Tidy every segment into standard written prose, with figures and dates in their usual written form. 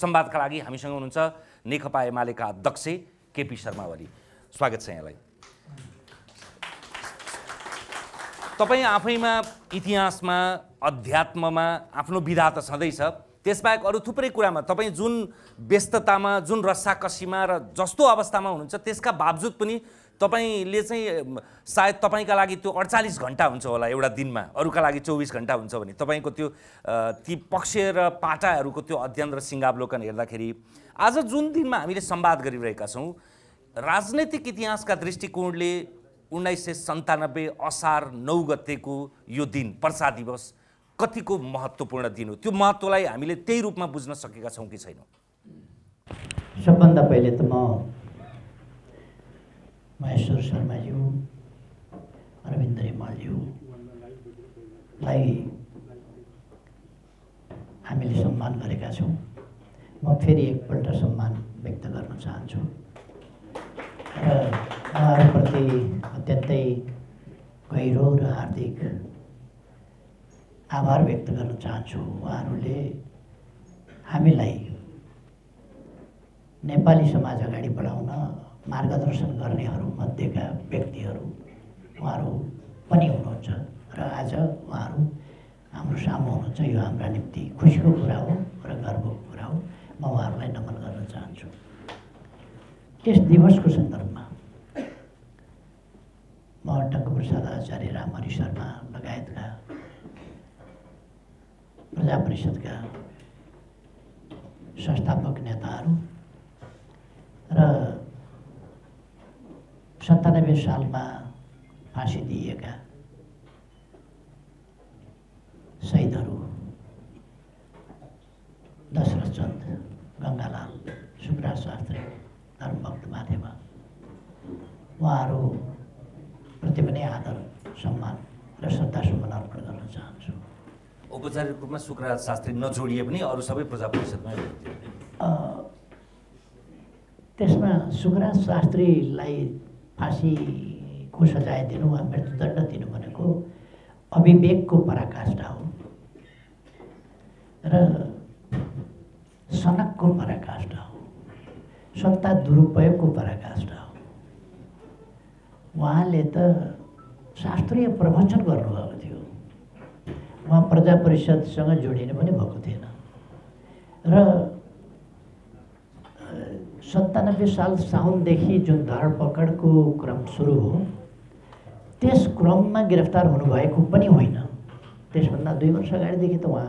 संवादका लागि हामीसँग हुनुहुन्छ नेकपा एमालेका अध्यक्ष केपी शर्मा ओली। स्वागत छ यहाँलाई। तपाई आफैमा इतिहासमा अध्यात्ममा आफ्नो विधा त सधैछ, त्यसबाहेक अरु थुप्रै कुरामा तपाई जुन व्यस्ततामा जुन रस्साकसीमा र जस्तो अवस्थामा हुनुहुन्छ त्यसका बावजुद पनि तपाईले चाहिँ सायद तपाईका लागि त्यो 48 घण्टा हुन्छ होला एउटा दिनमा, अरुका लागि 24 घण्टा हुन्छ भने तपाईको त्यो ती पक्ष र पाटाहरुको त्यो अध्ययन र सिंगावलोकन हेर्दाखेरि आज जुन दिनमा हामीले संवाद गरिरहेका छौं राजनीतिक इतिहासका दृष्टिकोणले 1997 असार 9 गतेको यो दिन पर्सा दिवस कतिको महत्त्वपूर्ण दिन हो, त्यो महत्त्वलाई हामीले त्यही रूपमा बुझ्न सकेका छौं कि छैनौं? सबभन्दा पहिले त म महेश्वर शर्मा जी, अरविंद रिमल जीलाई हामीले सम्मान गरेका छौं। म फेरि एकपल्ट सम्मान व्यक्त गर्न चाहन्छु र उहाँहरुप्रति अत्यन्तै गहिरो र हार्दिक आभार व्यक्त गर्न चाहन्छु। उहाँहरूले हामीलाई नेपाली समाज अगाडि बढाउन मार्गदर्शन गर्नेहरूमध्येका व्यक्तिहरू उहाँहरू पनि हुनुहुन्छ र आज उहाँहरू हाम्रो सामु हुनुहुन्छ, यो हाम्रा निम्ति खुसीको कुरा हो र गर्वको कुरा हो। म उहाँहरूलाई नमन गर्न चाहन्छु। यस दिवसको सन्दर्भमा म टङ्क प्रसाद आचार्य, राम हरी शर्मा लगायतका प्रजापरिषदका संस्थापक नेताहरू र 97 सालमा फाँसी दिएका शहीदहरू दशरथ चंद, गंगालाल, सुखराज शास्त्री, धर्मभक्त माथेमा, उहाँहरूप्रति पनि आदर सम्मान र श्रद्धासुमन अर्पण गर्न चाहन्छु। औपचारिक रूपमा सुखराज शास्त्री नजोडिए पनि अरू सबै प्रजा परिषदमा हुनुहुन्थ्यो। त्यसमा सुखराज शास्त्रीलाई फाँसीको सजाय दिनु वा मृत्युदण्ड दिनु भनेको अभिवेकको पराकाष्ठा हो र सनकको पराकाष्ठा हो, सत्ता दुरुपयोगको पराकाष्ठा हो। उहाँले त शास्त्रीय प्रवचन गर्नुभएको थियो, उहाँ प्रजा परिषदसँग जोडिनु पनि भएको थिएन र 97 साल साउनदेखि जुन धरपकडको क्रम सुरु हो त्यस क्रममा गिरफ्तार हुनुभएको पनि होइन। त्यसभन्दा 2 वर्ष अगाडिदेखि त उहाँ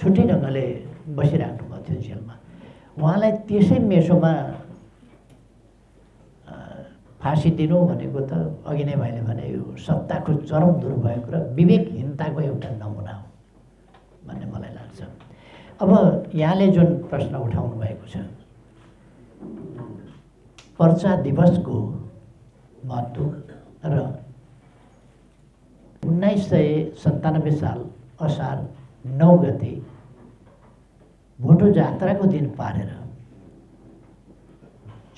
छुट्टै ढङ्गले बसिराख्नुभएको थियो जेलमा। उहाँलाई त्यसै मेसोमा फाँसी दिनु भनेको त अघि नै मैले भने यो सत्ताको चरम दुर्भयोग र विवेकहीनताको एउटा नमुना हो भन्ने मलाई लाग्छ। अब यहाँले जुन प्रश्न उठाउनु भएको छ पर्सा दिवसको महत्त्व र 1997 साल असार 9 गते भोटो जात्राको दिन पारेर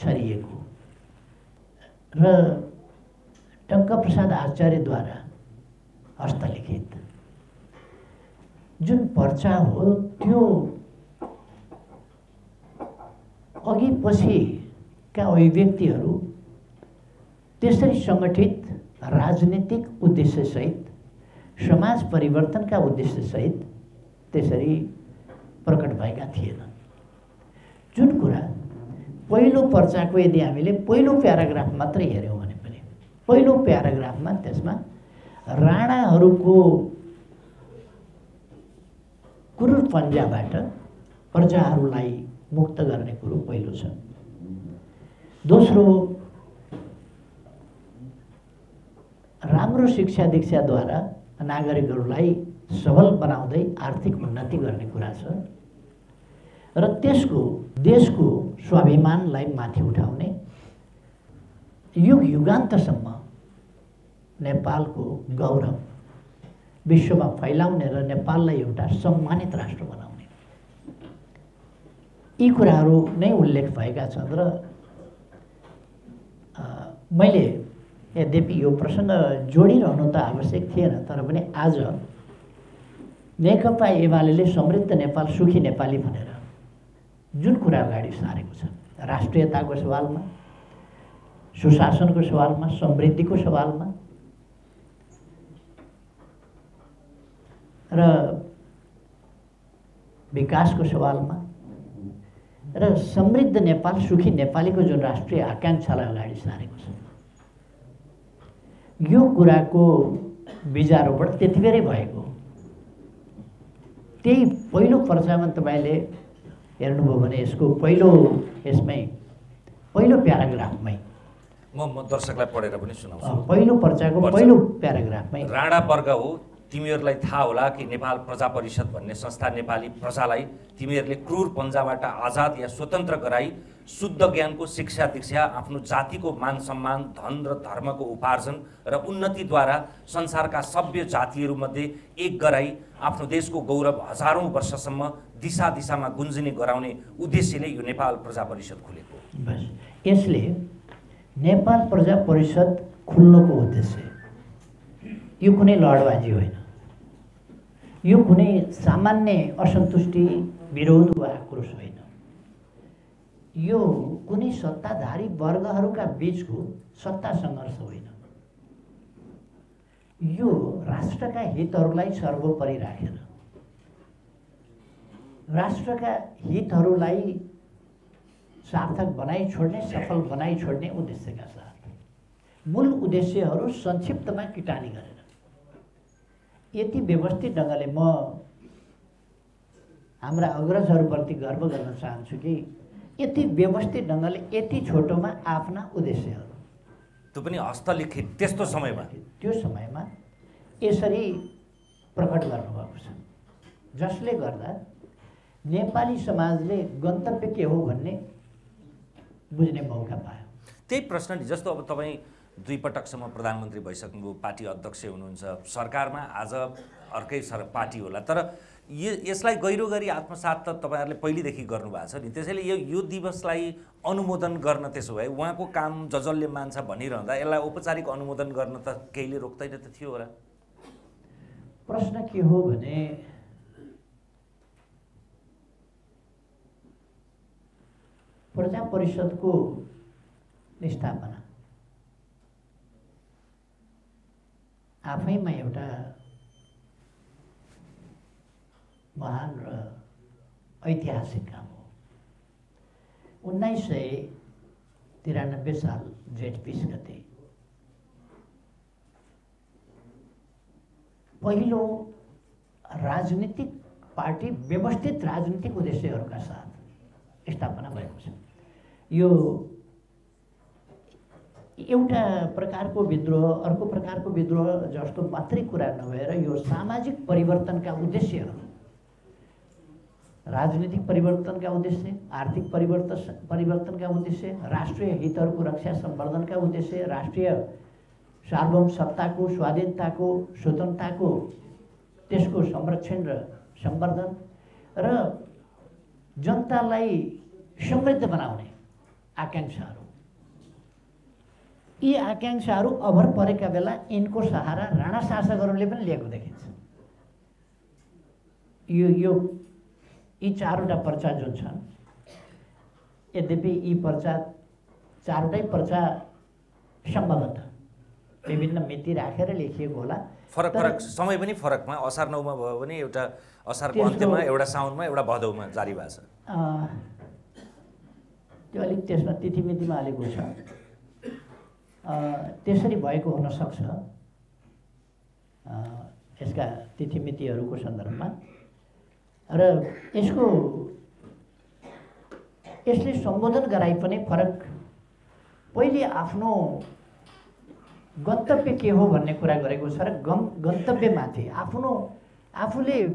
छरिएको र टङ्क प्रसाद आचार्यद्वारा हस्तलिखित जुन पर्चा हो त्यो अघि पछिका अभिव्यक्तिहरू त्यसरी सङ्गठित राजनीतिक उद्देश्यसहित समाज परिवर्तनका उद्देश्यसहित त्यसरी प्रकट भएका थिएनन्। जुन कुरा पहिलो पर्चाको यदि हामीले पहिलो प्याराग्राफ मात्रै हेऱ्यौँ भने पनि पहिलो प्याराग्राफमा त्यसमा राणाहरूको क्रूर पन्जाबाट प्रजाहरूलाई मुक्त गर्ने कुरो पहिलो छ। दोस्रो, राम्रो शिक्षा दीक्षाद्वारा नागरिकहरूलाई सबल बनाउँदै आर्थिक उन्नति गर्ने कुरा छ र त्यसको देशको स्वाभिमानलाई माथि उठाउने युग युगान्तसम्म नेपालको गौरव विश्वमा फैलाउने र नेपाललाई एउटा सम्मानित राष्ट्र बनाउने, यी कुराहरू नै उल्लेख भएका छन्। र मैले यद्यपि यो प्रसङ्ग जोडिरहनु त आवश्यक थिएन तर पनि आज नेकपा एमालेले समृद्ध नेपाल सुखी नेपाली भनेर जुन कुरा अगाडि सारेको छ, राष्ट्रियताको सवालमा, सुशासनको सवालमा, समृद्धिको सवालमा र विकासको सवालमा र समृद्ध नेपाल सुखी नेपालीको जुन राष्ट्रिय आकांक्षालाई अगाडि सारेको छ, यो कुराको बीजारोपण त्यतिबेरै भएको। त्यही पहिलो पर्चामा तपाईले हेर्नुभयो भने यसको पहिलो प्याराग्राफमै म दर्शकलाई पढेर पनि सुनाउँछु। पहिलो पर्चाको पहिलो प्याराग्राफमै राणा वर्ग हो, तिमीहरूलाई थाहा होला कि नेपाल प्रजापरिषद भन्ने संस्था नेपाली प्रजालाई तिमीहरूले क्रूर पन्जाबाट आजाद या स्वतन्त्र गराई शुद्ध ज्ञानको शिक्षा दीक्षा, आफ्नो जातिको मान सम्मान, धन र धर्मको उपार्जन र उन्नतिद्वारा संसारका सभ्य जातिहरूमध्ये एक गराई आफ्नो देशको गौरव हजारौं वर्षसम्म दिशा दिशामा गुन्जिने गराउने उद्देश्यले यो नेपाल प्रजा परिषद खुलेको। यसले नेपाल प्रजा परिषद खुल्नुको उद्देश्य यो कुनै लडबाजी होइन, यो कुनै सामान्य असन्तुष्टि, विरोध वा आक्रोश होइन, यो कुनै सत्ताधारी वर्गहरूका बीचको सत्ता संघर्ष होइन। यो राष्ट्रका हितहरूलाई सर्वोपरि राखेर, राष्ट्रका हितहरूलाई सार्थक बनाई छोड्ने, सफल बनाई छोड्ने उद्देश्यका साथ मूल उद्देश्यहरू संक्षिप्तमा किटानी गरेर यति व्यवस्थित ढंगले म हाम्रा अग्रजहरूप्रति गर्व गर्न चाहन्छु कि यति व्यवस्थित ढंगले यति छोटोमा आफ्ना उद्देश्यहरू, त्यो पनि हस्तलिखित, त्यस्तो समयमा यसरी प्रकट गर्नुभएको छ, जसले गर्दा नेपाली समाजले गन्तव्य के हो भन्ने बुझ्ने मौका पायो। त्यही प्रश्न नि, जस्तो अब तपाईँ दुईपटकसम्म प्रधानमन्त्री भइसक्नुभयो, पार्टी अध्यक्ष हुनुहुन्छ, सरकारमा आज अर्कै पार्टी होला, तर यसलाई गहिरो गरी आत्मसात त तपाईहरुले पहिलेदेखि गर्नु भएको छ नि। त्यसैले यो दिवसलाई अनुमोदन गर्न, त्यसो भए उहाँको काम जजलले मान्छ भनिरहँदा यसलाई औपचारिक अनुमोदन गर्न त केहीले रोक्दैन त थियो होला। प्रश्न के हो भने प्रजा परिषदको स्थापना आफैमा एउटा महान र ऐतिहासिक काम हो। 1993 साल जेठ 20 गते पहिलो राजनीतिक पार्टी व्यवस्थित राजनीतिक उद्देश्यहरूका साथ स्थापना भएको छ। यो एउटा प्रकारको विद्रोह, अर्को प्रकारको विद्रोह जस्तो मात्रै कुरा नभएर यो सामाजिक परिवर्तनका उद्देश्यहरू, राजनीतिक परिवर्तनका उद्देश्य, आर्थिक परिवर्तनका उद्देश्य, राष्ट्रिय हितहरूको रक्षा सम्वर्धनका उद्देश्य, राष्ट्रिय सार्वभौम सत्ताको, स्वाधीनताको, स्वतन्त्रताको, त्यसको संरक्षण र सम्वर्धन र जनतालाई समृद्ध बनाउने आकांक्षाहरू, यी आकांक्षाहरू अभर परेका बेला यिनको सहारा राणा शासकहरूले पनि लिएको देखिन्छ। यी चारवटा पर्चा जुन छन्, यद्यपि यी पर्चा चारवटै पर्चा सम्भवतः विभिन्न मिति राखेर लेखिएको होला, फरक फरक समय पनि फरकमा, असार 9 मा भयो भने एउटा असारको अन्त्यमा, एउटा साउनमा, एउटा भदौमा जारी भएको छ। त्यो अलिक त्यसमा तिथि मितिमा अलिक छ, त्यसरी भएको हुन सक्छ। यसका तिथि मितिहरूको सन्दर्भमा र यसले सम्बोधन गराइ पनि फरक, पहिले आफ्नो गन्तव्य के हो भन्ने कुरा गरेको छ र गन्तव्यमाथि आफूले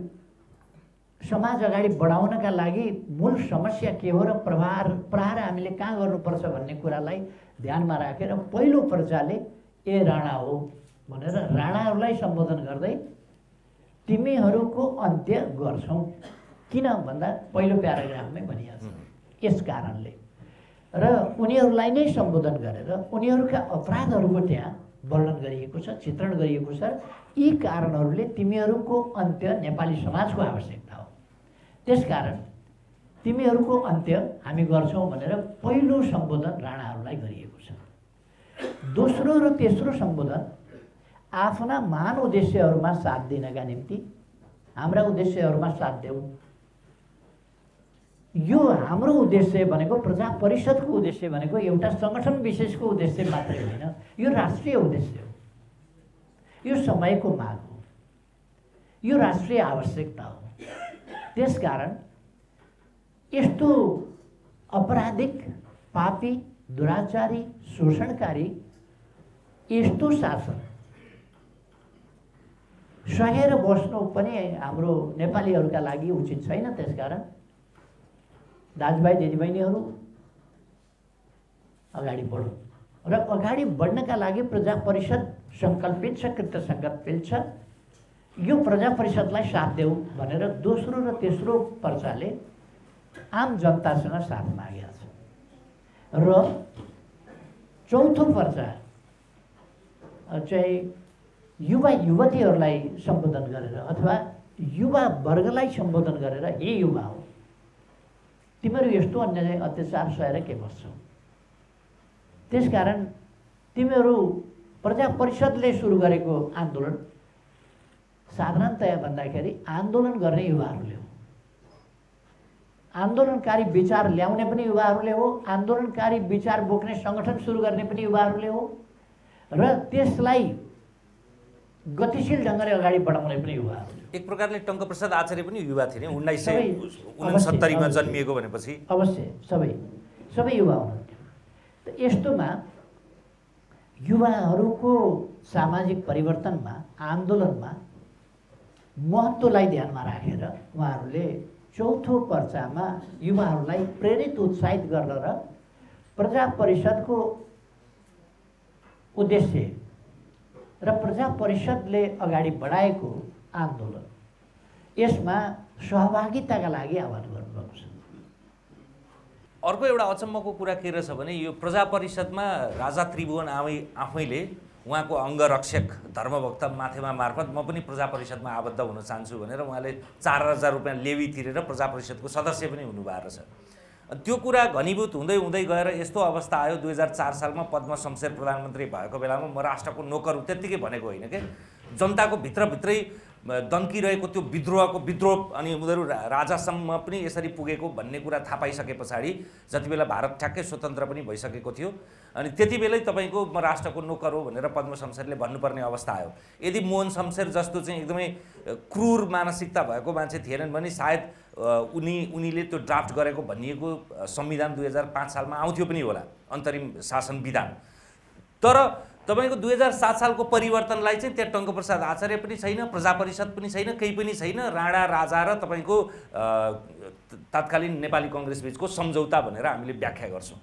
समाज अगाडि बढाउनका लागि मूल समस्या के हो र प्रहार हामीले कहाँ गर्नुपर्छ भन्ने कुरालाई ध्यानमा राखेर पहिलो प्रजाले ए राणा हो भनेर राणाहरूलाई सम्बोधन गर्दै तिमीहरूको अन्त्य गर्छौं, किन भन्दा पहिलो प्याराग्राफमै भनिहाल्छ। यस कारणले र उनीहरूलाई नै सम्बोधन गरेर उनीहरूका अपराधहरूको त्यहाँ वर्णन गरिएको छ, चित्रण गरिएको छ। यी कारणहरूले तिमीहरूको अन्त्य नेपाली समाजको आवश्यकता हो। त्यसकारण तिमीहरूको अन्त्य हामी गर्छौं भनेर पहिलो सम्बोधन राणाहरूलाई गरिएको छ। दोस्रो र तेस्रो सम्बोधन आफ्ना महान उद्देश्यहरूमा साथ दिनका निम्ति, हाम्रा उद्देश्यहरूमा साथ देऊ। यो हाम्रो उद्देश्य भनेको प्रजा परिषदको उद्देश्य भनेको एउटा संगठन विशेषको उद्देश्य मात्रै होइन, यो राष्ट्रिय उद्देश्य हो, यो समयको माग हो, यो राष्ट्रिय आवश्यकता हो। त्यसकारण यस्तो अपराधिक, पापी, दुराचारी, शोषणकारी यस्तो शासन सहेर बस्नु पनि हाम्रो नेपालीहरूका लागि उचित छैन। त्यसकारण दाजुभाइ दिदीबहिनीहरू अगाडि बढ्नु र अगाडि बढ्नका लागि प्रजा परिषद सङ्कल्पित छ, कृतसङ्कल्पित छ। यो प्रजा परिषदलाई साथ देऊ भनेर दोस्रो र तेस्रो पर्चाले आम जनतासँग साथ मागेका छ। र चौथो पर्चा चाहिँ युवा युवतीहरूलाई सम्बोधन गरेर अथवा युवा वर्गलाई सम्बोधन गरेर, ए युवा हो, तिमीहरू यस्तो अन्याय अत्याचार सहेर के बस्छौ? त्यसकारण तिमीहरू प्रजा परिषदले सुरु गरेको आन्दोलन साधारणतया भन्दाखेरि आन्दोलन गर्ने युवाहरूले हो, आन्दोलनकारी विचार ल्याउने पनि युवाहरूले हो, आन्दोलनकारी विचार बोक्ने सङ्गठन सुरु गर्ने पनि युवाहरूले हो र त्यसलाई गतिशील ढङ्गले अगाडि बढाउने पनि युवाहरूले हो। एक प्रकारले टङ्क प्रसाद आचार्य पनि युवा थिए, 1969 मा जन्मिएको भनेपछि अवश्य सबै युवा हुनुहुन्थ्यो। त यस्तोमा युवाहरूको सामाजिक परिवर्तनमा, आन्दोलनमा महत्त्वलाई ध्यानमा राखेर उहाँहरूले चौथो पर्चामा युवाहरूलाई प्रेरित, उत्साहित गर्न र प्रजा परिषदको उद्देश्य र प्रजा परिषदले अगाडि बढाएको आन्दोलन, यसमा सहभागिताका लागि आह्वान गर्नुभएको छ। अर्को एउटा अचम्मको कुरा के रहेछ भने यो प्रजा परिषदमा राजा त्रिभुवन आफैले उहाँको अङ्गरक्षक धर्मभक्त माथेमा मार्फत म पनि प्रजा परिषदमा आबद्ध हुन चाहन्छु भनेर उहाँले 4000 रुपियाँ लेवी तिरेर प्रजा परिषदको सदस्य पनि हुनुभएको रहेछ। त्यो कुरा घनीभूत हुँदै हुँदै गएर यस्तो अवस्था आयो, 2004 सालमा पद्म शमशेर प्रधानमन्त्री भएको बेलामा म राष्ट्रको नोकर हुँ, त्यत्तिकै भनेको होइन कि जनताको भित्रभित्रै दन्किरहेको त्यो विद्रोह अनि उनीहरू राजासम्म पनि यसरी पुगेको भन्ने कुरा थाहा पाइसके पछाडि जति बेला भारत ठ्याक्कै स्वतन्त्र पनि भइसकेको थियो अनि त्यति बेलै तपाईँको म राष्ट्रको नोकर हो भनेर पद्म शमशेरले भन्नुपर्ने अवस्था आयो। यदि मोहन शमशेर जस्तो चाहिँ एकदमै क्रूर मानसिकता भएको मान्छे थिएनन् भने सायद उनीले त्यो ड्राफ्ट गरेको भनिएको संविधान 2005 सालमा आउँथ्यो पनि होला, अन्तरिम शासन विधान। तर तपाईको 2007 सालको परिवर्तनलाई चाहिँ त्यहाँ टङ्क प्रसाद आचार्य पनि छैन, प्रजा परिषद पनि छैन, केही पनि छैन। राणा, राजा र तपाईको तत्कालीन नेपाली कांग्रेस बीचको सम्झौता भनेर हामीले व्याख्या गर्छौं।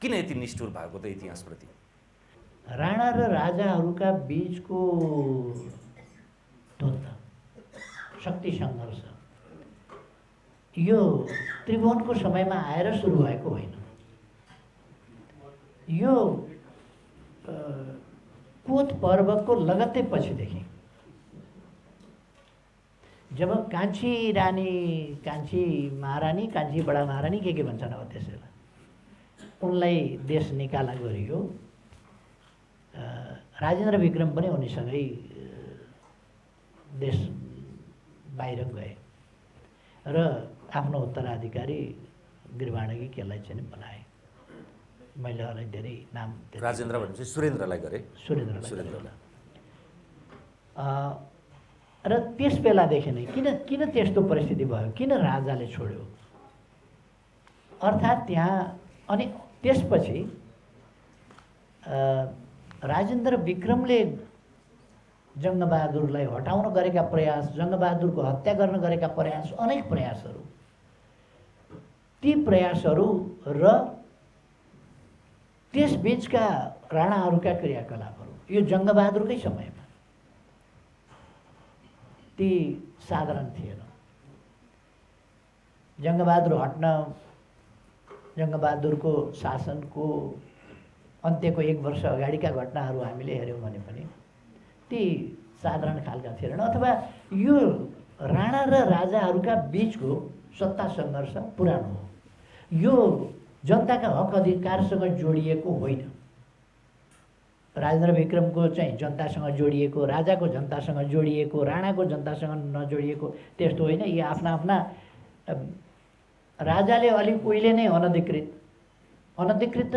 किन यति निष्ठुर भएको त इतिहासप्रति? राणा र राजाहरूका बीचको द्वन्द, शक्ति संघर्ष यो त्रिभुवनको समयमा आएर सुरु भएको होइन। यो कोत पर्वको लगत्तै पछिदेखि, जब कान्छी रानी, कान्छी महारानी, कान्छी बडा महारानी के भन्छन् अब त्यसैलाई, उनलाई देश निकाला गरियो। राजेन्द्र विक्रम पनि उनीसँगै देश बाहिर गए र आफ्नो उत्तराधिकारी गिरमणकी केलाई चाहिँ बनाए। मैले अलिक धेरै नाम राजेन्द्र भनेपछि सुरेन्द्रलाई गरे, सुरेन्द्रलाई र त्यस बेलादेखि नै किन त्यस्तो परिस्थिति भयो, किन राजाले छोड्यो? अर्थात् त्यहाँ अनि त्यसपछि राजेन्द्र विक्रमले जंगबहादुरलाई हटाउन गरेका प्रयास, जंगबहादुरको हत्या गर्न गरेका प्रयास, अनेक प्रयासहरू, ती प्रयासहरू र त्यसबीचका राणाहरूका क्रियाकलापहरू यो जंगबहादुरकै समयमा ती साधारण थिएन। जंगबहादुर हट्न, जंगबहादुरको शासनको अन्त्यको एक वर्ष अगाडिका घटनाहरू हामीले हेर्यौं भने पनि ती साधारण खालका थिएनन् अथवा यो राणा र राजाहरूका बीचको सत्ता संघर्ष पुरानो हो। यो जनताका हक अधिकारसँग जोडिएको होइन। राजेन्द्र विक्रमको चाहिँ जनतासँग जोडिएको, राजाको जनतासँग जोडिएको, राणाको जनतासँग नजोडिएको त्यस्तो होइन। यी आफ्ना आफ्ना राजाले अलिक उहिले नै अनधिकृत त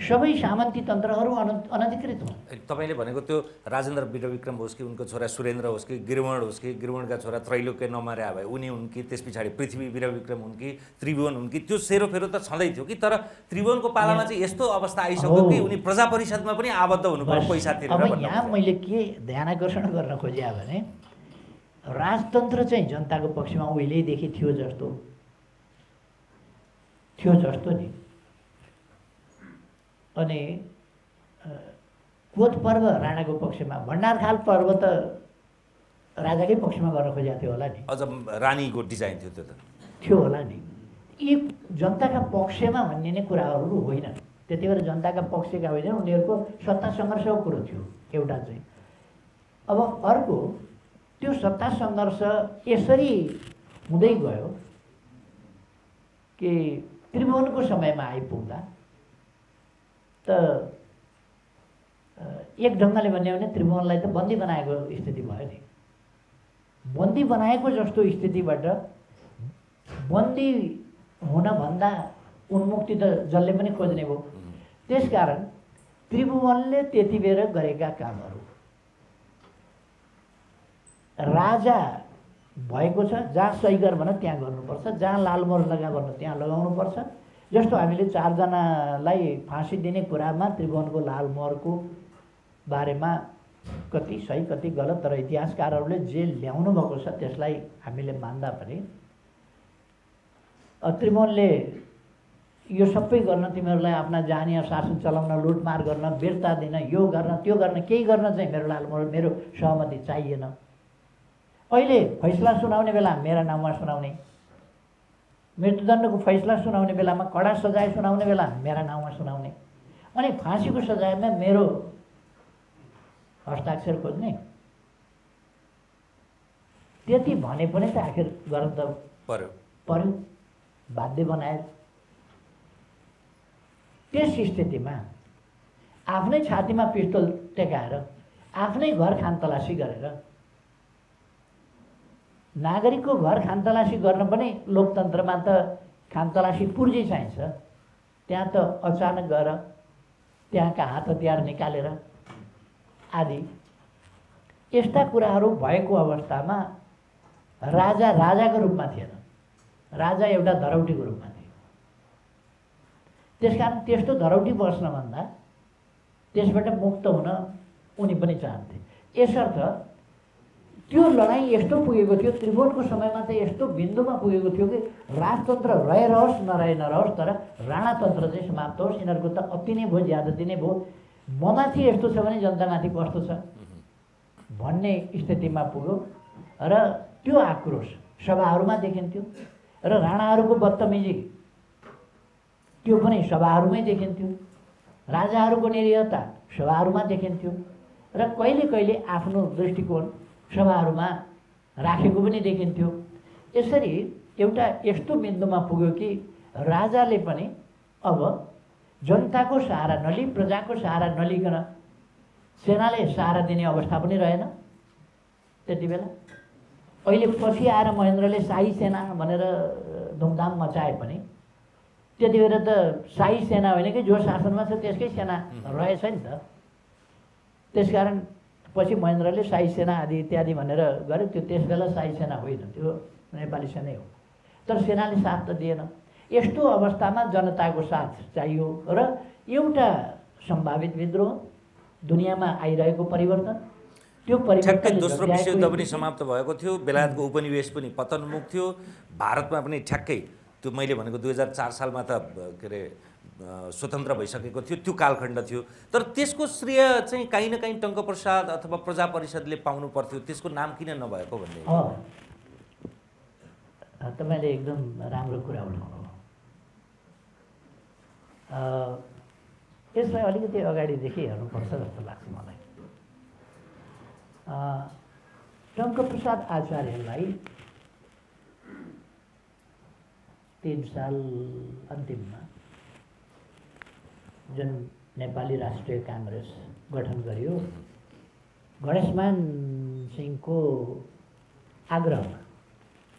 सबै सामन्ती तन्त्रहरू अनधिकृत हो। तपाईले भनेको त्यो राजेन्द्र विक्रम होस् कि उनको छोरा सुरेन्द्र होस् कि गिरमण होस् कि गिरमणका छोरा त्रैलोक्य नमार्या भए उनी हुन् कि त्यस पछाडि पृथ्वी वीरविक्रम हुन् कि त्रिभुवन हुन् कि, त्यो सेरोफेरो त छँदै थियो कि। तर त्रिभुवनको पालामा चाहिँ यस्तो अवस्था आइसक्यो कि उनी प्रजा परिषदमा पनि आबद्ध हुनुपर्छ पैसा तिरेर। अब यहाँ मैले के ध्यानाकर्षण गर्न खोजेँ भने राजतन्त्र चाहिँ जनताको पक्षमा उहिलेदेखि थियो जस्तो नि। अनि कोत पर्व राणाको पक्षमा, भण्डारखाल पर्व त राजाकै पक्षमा गर्न खोजेको थियो होला नि, अझ रानीको डिजाइन थियो त्यो त थियो होला नि। यी जनताका पक्षमा भन्ने नै कुराहरू होइन, त्यति बेला जनताका पक्षका होइन, उनीहरूको सत्ता सङ्घर्षको कुरो थियो एउटा चाहिँ। अब अर्को त्यो सत्ता सङ्घर्ष यसरी हुँदै गयो कि त्रिभुवनको समयमा आइपुग्दा त एक ढङ्गले भन्यो भने त्रिभुवनलाई त बन्दी बनाएको स्थिति भयो नि। बन्दी बनाएको जस्तो स्थितिबाट बन्दी हुनभन्दा उन्मुक्ति त जसले पनि खोज्ने भयो। त्यसकारण त्रिभुवनले त्यति बेर गरेका कामहरू, राजा भएको छ जहाँ सही गर भन त्यहाँ गर्नुपर्छ, जहाँ लालमोहर लगा भन त्यहाँ लगाउनुपर्छ। जस्तो हामीले 4 जनालाई फाँसी दिने कुरामा त्रिभुवनको लालमोहरको बारेमा कति सही कति गलत तर इतिहासकारहरूले जे ल्याउनु भएको छ त्यसलाई हामीले मान्दा पनि त्रिभुवनले यो सबै गर्न, तिमीहरूलाई आफ्ना जानिया शासन चलाउन, लुटमार गर्न, वीरता दिन, यो गर्न त्यो गर्न, केही गर्न चाहिँ मेरो लालमोहर, मेरो सहमति चाहिएन। अहिले फैसला सुनाउने बेला मेरा नाममा सुनाउने, मृत्युदण्डको फैसला सुनाउने बेलामा, कडा सजाय सुनाउने बेला मेरा नाममा सुनाउने, अनि फाँसीको सजायमा मेरो हस्ताक्षर खोज्ने। त्यति भने पनि त आखिर गर्न त पर्यो, बाध्य बनायो। त्यस स्थितिमा आफ्नै छातीमा पिस्तोल टेकाएर, आफ्नै घर खानतलासी गरेर, नागरिकको घर खानतलासी गर्न पनि लोकतन्त्रमा त खानतलासी पुर्जी चाहिन्छ, त्यहाँ त अचानक गएर त्यहाँका हात हतियार निकालेर आदि यस्ता कुराहरू भएको अवस्थामा राजा राजाको रूपमा थिएन, राजा एउटा धरौटीको रूपमा थियो। त्यसकारण त्यस्तो धरौटी बस्नभन्दा त्यसबाट मुक्त हुन उनी पनि चाहन्थे। यसर्थ त्यो लडाइँ यस्तो पुगेको थियो, त्रिभुवनको समयमा त यस्तो बिन्दुमा पुगेको थियो कि राजतन्त्र रहेरहोस् नरहे नरहोस् तर राणातन्त्र चाहिँ समाप्त होस्। यिनीहरूको त अति नै भयो, ज्यादती नै भयो, ममाथि यस्तो छ भने जनतामाथि कस्तो छ भन्ने स्थितिमा पुग्यो र त्यो आक्रोश सभाहरूमा देखिन्थ्यो र राणाहरूको बदतमिजी त्यो पनि सभाहरूमै देखिन्थ्यो, राजाहरूको निरीहता सभाहरूमा देखिन्थ्यो र कहिले कहिले आफ्नो दृष्टिकोण सभाहरूमा राखेको पनि देखिन्थ्यो। यसरी एउटा यस्तो बिन्दुमा पुग्यो कि राजाले पनि अब जनताको सहारा नलिई, प्रजाको सहारा नलिकन, सेनाले सहारा दिने अवस्था पनि रहेन त्यति बेला। अहिले पछि आएर महेन्द्रले शाही सेना भनेर धुमधाम मचाए पनि त्यति बेला त शाही सेना होइन कि जो शासनमा छ त्यसकै सेना रहेछ नि त। त्यसकारण पछि महेन्द्रले शाही सेना आदि इत्यादि भनेर गर्यो, त्यो त्यस बेला शाही सेना होइन, त्यो नेपाली सेनै हो, तर सेनाले साथ त दिएन। यस्तो अवस्थामा जनताको साथ चाहियो र एउटा सम्भावित विद्रोह, दुनियाँमा आइरहेको परिवर्तन, त्यो परिवर्तन। दोस्रो विश्वयुद्ध पनि समाप्त भएको थियो, बेलायतको उपनिवेश पनि पतनमुख थियो, भारतमा पनि ठ्याक्कै त्यो मैले भनेको 2004 सालमा त के अरे स्वतन्त्र भइसकेको थियो, त्यो कालखण्ड थियो। तर त्यसको श्रेय चाहिँ काहीँ न काहीँ टङ्क प्रसाद अथवा प्रजा परिषदले पाउनु पर्थ्यो, त्यसको नाम किन नभएको भन्ने। तपाईँले एकदम राम्रो कुरा उठाउनु। त्यसलाई अलिकति अगाडिदेखि हेर्नुपर्छ जस्तो लाग्छ मलाई। टङ्क प्रसाद आचार्यलाई 3 साल अन्तिममा जुन नेपाली राष्ट्रिय कांग्रेस गठन गरियो, गणेशमान सिंहको आग्रहमा,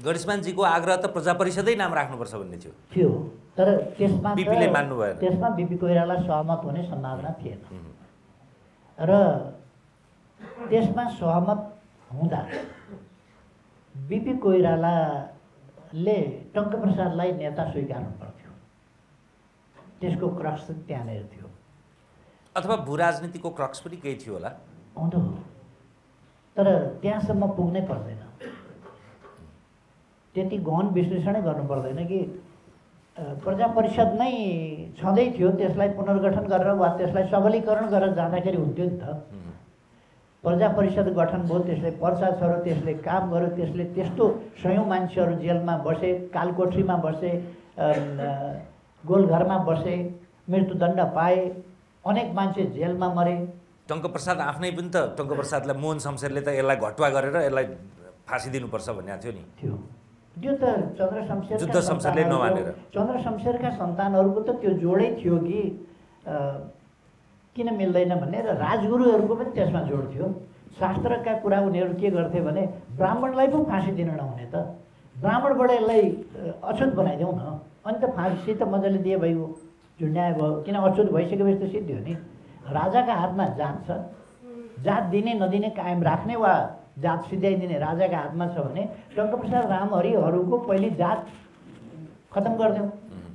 गणेशमान जी को आग्रह तो प्रजापरिषदै नाम राख्नुपर्छ भन्ने थियो, तर त्यसमा बीपीले मान्नु भएन। त्यसमा बीपी कोइराला सहमत होने सम्भावना थिएन र त्यसमा सहमत हुँदा बीपी कोइरालाले टङ्क प्रसादलाई नेता स्वीकार्नु पर्थ्यो। त्यसको क्रक्स त्यहाँनिर थियो, अथवा भूराजनीतिको क्रक्स पनि केही थियो होला, तर त्यहाँसम्म पुग्नै पर्दैन। त्यति गहन विश्लेषण गर्नु पर्दैन कि प्रजापरिषद नै छँदै थियो, त्यसलाई पुनर्गठन गरेर वा त्यसलाई सबलीकरण गरेर जाँदाखेरि हुन्थ्यो नि त। प्रजापरिषद गठन भयो, त्यसले पर्चा छर्यो, त्यसले काम गर्यो, त्यसले त्यस्तो सयौं मान्छेहरू जेलमा बसे, कालकोठरीमा बसे, गोलघरमा बसे, मृत्युदण्ड पाए, अनेक मान्छे जेलमा मरे। टङ्क प्रसाद आफ्नै पनि त, टङ्क प्रसादलाई मोहन शमशेरले त यसलाई घटुवा गरेर यसलाई फाँसी दिनुपर्छ भन्ने थियो नि। त्यो त चन्द्र शमशेरका सन्तानहरूको त त्यो जोडै थियो कि किन मिल्दैन भन्ने, र राजगुरुहरूको पनि त्यसमा जोड थियो। शास्त्रका कुरा उनीहरू के गर्थे भने ब्राह्मणलाई पनि फाँसी दिन नहुने त, ब्राह्मणबाट यसलाई अछुत बनाइदेऊ न, अनि त फाँसी त मजाले दिए भयो, झुन्ड्याए भयो, किन अछुत भइसकेपछि त सिद्धि हो नि। राजाका हातमा जात छ, जात दिने नदिने कायम राख्ने वा जात सिध्याइदिने राजाका हातमा छ भने टङ्क प्रसाद राम हरीहरूको पहिले जात खत्तम गरिदिउँ,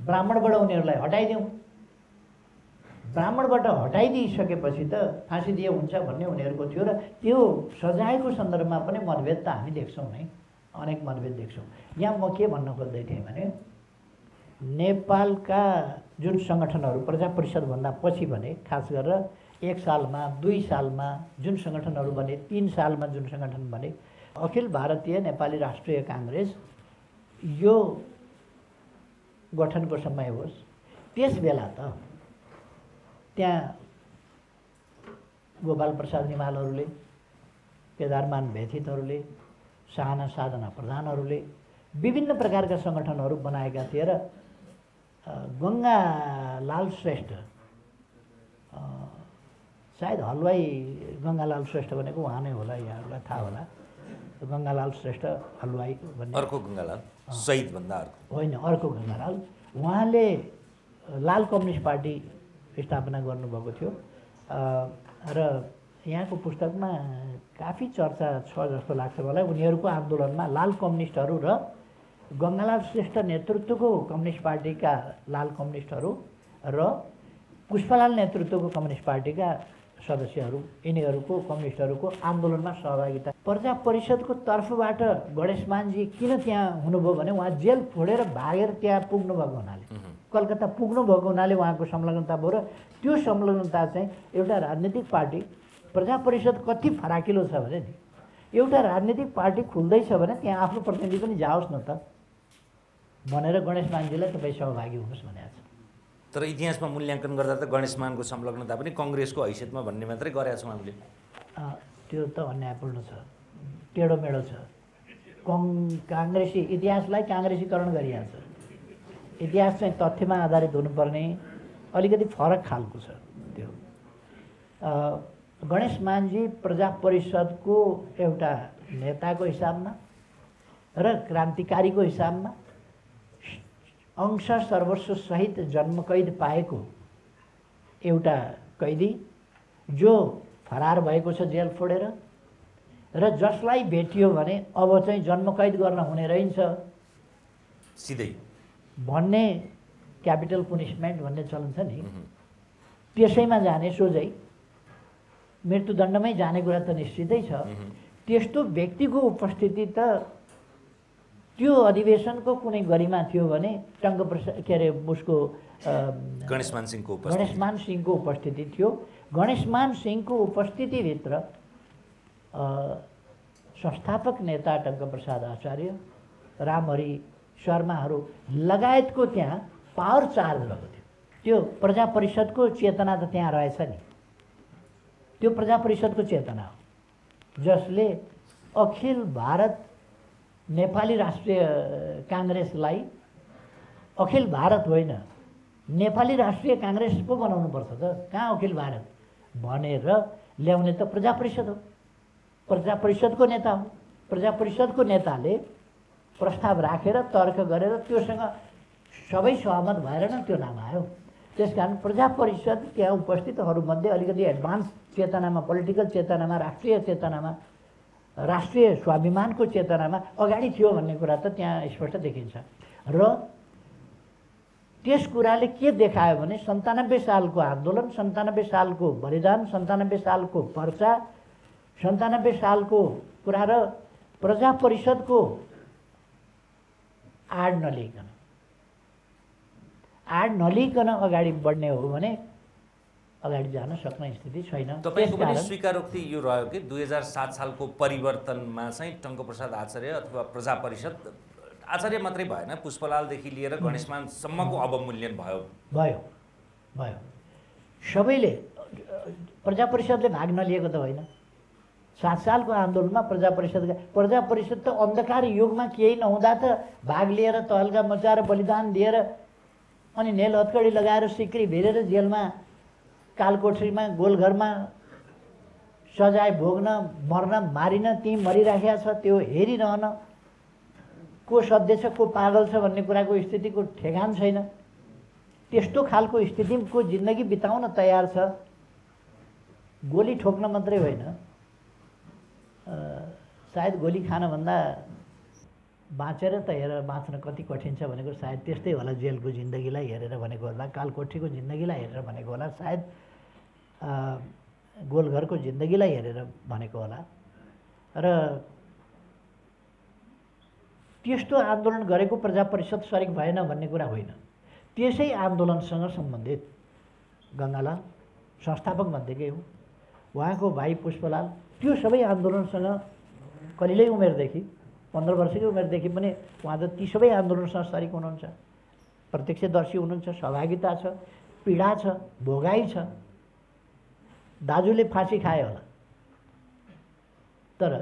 ब्राह्मणबाट उनीहरूलाई हटाइदिउँ, ब्राह्मणबाट हटाइदिइसकेपछि त फाँसी दिए हुन्छ भन्ने उनीहरूको थियो। र त्यो सजायको सन्दर्भमा पनि मतभेद त हामी देख्छौँ नै, अनेक मतभेद देख्छौँ। यहाँ म के भन्न खोज्दै थिएँ भने नेपालका जुन सङ्गठनहरू प्रजापरिषदभन्दा पछि भने, खास गरेर 1 सालमा 2 सालमा जुन सङ्गठनहरू बने, 3 सालमा जुन सङ्गठन बने, अखिल भारतीय नेपाली राष्ट्रिय कांग्रेस यो गठनको समय होस्, त्यस बेला त त्यहाँ गोपाल प्रसाद निमालहरूले, केदार मान व्यथितहरूले, साहना साधना प्रधानहरूले विभिन्न प्रकारका सङ्गठनहरू बनाएका थिए। र गंगालाल श्रेष्ठ, सायद हलवाई गंगालाल श्रेष्ठ भनेको उहाँ नै होला, यहाँहरूलाई थाहा होला, गंगालाल श्रेष्ठ हलवाई भन्ने, अर्को गंगालाल शहीद भन्दा अर्को होइन, अर्को गंगालाल, उहाँले लाल कम्युनिस्ट पार्टी स्थापना गर्नुभएको थियो। र यहाँको पुस्तकमा काफी चर्चा छ जस्तो लाग्छ मलाई। उनीहरूको आन्दोलनमा लाल कम्युनिस्टहरू र गंगालाल श्रेष्ठ नेतृत्वको कम्युनिस्ट पार्टीका लाल कम्युनिस्टहरू र पुष्पलाल नेतृत्वको कम्युनिस्ट पार्टीका सदस्यहरू, यिनीहरूको कम्युनिस्टहरूको आन्दोलनमा सहभागिता। प्रजा परिषदको तर्फबाट गणेशमानजी किन त्यहाँ हुनुभयो भने उहाँ जेल फोडेर भागेर त्यहाँ पुग्नुभएको हुनाले, कलकत्ता पुग्नुभएको हुनाले उहाँको संलग्नता भयो। र त्यो संलग्नता चाहिँ एउटा राजनीतिक पार्टी, प्रजा परिषद कति फराकिलो छ भने नि, एउटा राजनीतिक पार्टी खुल्दैछ भने त्यहाँ आफ्नो प्रतिनिधि पनि जाओस् न त भनेर गणेशमानजीलाई तपाईँ सहभागी हुनुहोस् भनेको छ। तर इतिहासमा मूल्याङ्कन गर्दा त गणेशमानको संलग्नता पनि कङ्ग्रेसको हैसियतमा भन्ने मात्रै गरेका छौँ हामीले। त्यो त अन्यायपूर्ण छ, टेढोमेढो छ। काङ्ग्रेसी इतिहासलाई काङ्ग्रेसीकरण गरिहाल्छ। इतिहास चाहिँ तथ्यमा आधारित हुनुपर्ने अलिकति फरक खालको छ। त्यो गणेशमानजी प्रजा परिषदको एउटा नेताको हिसाबमा र क्रान्तिकारीको हिसाबमा अंश सर्वस्व सहित जन्म कैद पाएको एउटा कैदी, जो फरार भएको छ जेल फोडेर, र जसलाई भेटियो भने अब चाहिँ जन्म कैद गर्न हुने रहन्छ सिधै भन्ने, क्यापिटल पुनिसमेन्ट भन्ने चलन छ नि, त्यसैमा जाने, सोझै मृत्युदण्डमै जाने कुरा त निश्चितै छ। त्यस्तो व्यक्तिको उपस्थिति त त्यो अधिवेशनको कुनै गरिमा थियो भने टङ्क प्रसाद के अरे उसको गणेशमान सिंहको उपस्थिति थियो। गणेशमान सिंहको उपस्थितिभित्र संस्थापक नेता टङ्क प्रसाद आचार्य, राम हरी शर्माहरू लगायतको त्यहाँ पावर चार्ज भएको थियो। त्यो प्रजा परिषदको चेतना त त्यहाँ रहेछ नि, त्यो प्रजा परिषदको चेतना हो जसले अखिल भारत नेपाली राष्ट्रिय कांग्रेसलाई अखिल भारत होइन नेपाली राष्ट्रिय कांग्रेस पो बनाउनु पर्छ त, कहाँ अखिल भारत भनेर ल्याउने त प्रजा परिषद हो, प्रजा परिषदको नेता हो। प्रजा परिषदको नेताले प्रस्ताव राखेर तर्क गरेर त्योसँग सबै सहमत भएर न त्यो नाम आयो। त्यसकारण प्रजा परिषद त्यहाँ उपस्थितहरूमध्ये अलिकति एडभान्स चेतनामा, पोलिटिकल चेतनामा, राष्ट्रिय चेतनामा, राष्ट्रिय स्वाभिमानको चेतनामा अगाडि थियो भन्ने कुरा त त्यहाँ स्पष्ट देखिन्छ। र त्यस कुराले के देखायो भने 97 सालको आन्दोलन, 97 सालको बलिदान, 97 सालको पर्चा, 97 सालको कुरा र प्रजा परिषदको आड नलिकन अगाडि बढ्ने हो भने अगाडि जान सक्ने स्थिति छैन। तपाईको पनि स्वीकारोक्ति यो रह्यो कि 2007 सालको परिवर्तनमा चाहिँ टङ्क प्रसाद आचार्य अथवा प्रजा परिषद आचार्य मात्रै भएन, पुष्पलालदेखि लिएर गणेशमान सम्मको अवमूल्यन भयो। सबैले प्रजा परिषदले भाग नलिएको त होइन, 7 सालको आन्दोलनमा प्रजा परिषद त अन्धकार युगमा केही नहुँदा त भाग लिएर तहल्का मचाएर बलिदान दिएर अनि नेल हत्कडी लगाएर सिक्री भिरेर जेलमा, कालकोठरीमा, गोलघरमा सजाय भोग्न, मर्न, मारिन, ती मरिराखेको छ त्यो हेरिरहन, को सधैँ छ को पागल छ भन्ने कुराको स्थितिको ठेगान छैन। त्यस्तो खालको स्थितिको जिन्दगी बिताउन तयार छ, गोली ठोक्न मात्रै होइन, सायद गोली खानभन्दा बाँचेर त हेरेर बाँच्न कति कठिन छ भनेको सायद त्यस्तै होला, जेलको जिन्दगीलाई हेरेर भनेको होला, कालकोठीको जिन्दगीलाई हेरेर भनेको होला, सायद गोलघरको जिन्दगीलाई हेरेर भनेको होला। र त्यस्तो आन्दोलन गरेको प्रजा परिषद सरिक भएन भन्ने कुरा होइन। त्यसै आन्दोलनसँग सम्बन्धित गंगालाल संस्थापक मध्येकै हो, उहाँको भाइ पुष्पलाल त्यो सबै आन्दोलनसँग कलिलै उमेरदेखि, 15 वर्षकै उमेरदेखि पनि उहाँ त ती सबै आन्दोलनसँग सरिक हुनुहुन्छ, प्रत्यक्षदर्शी हुनुहुन्छ, सहभागिता छ, पीडा छ, भोगाई छ। दाजुले फाँसी खाए होला तर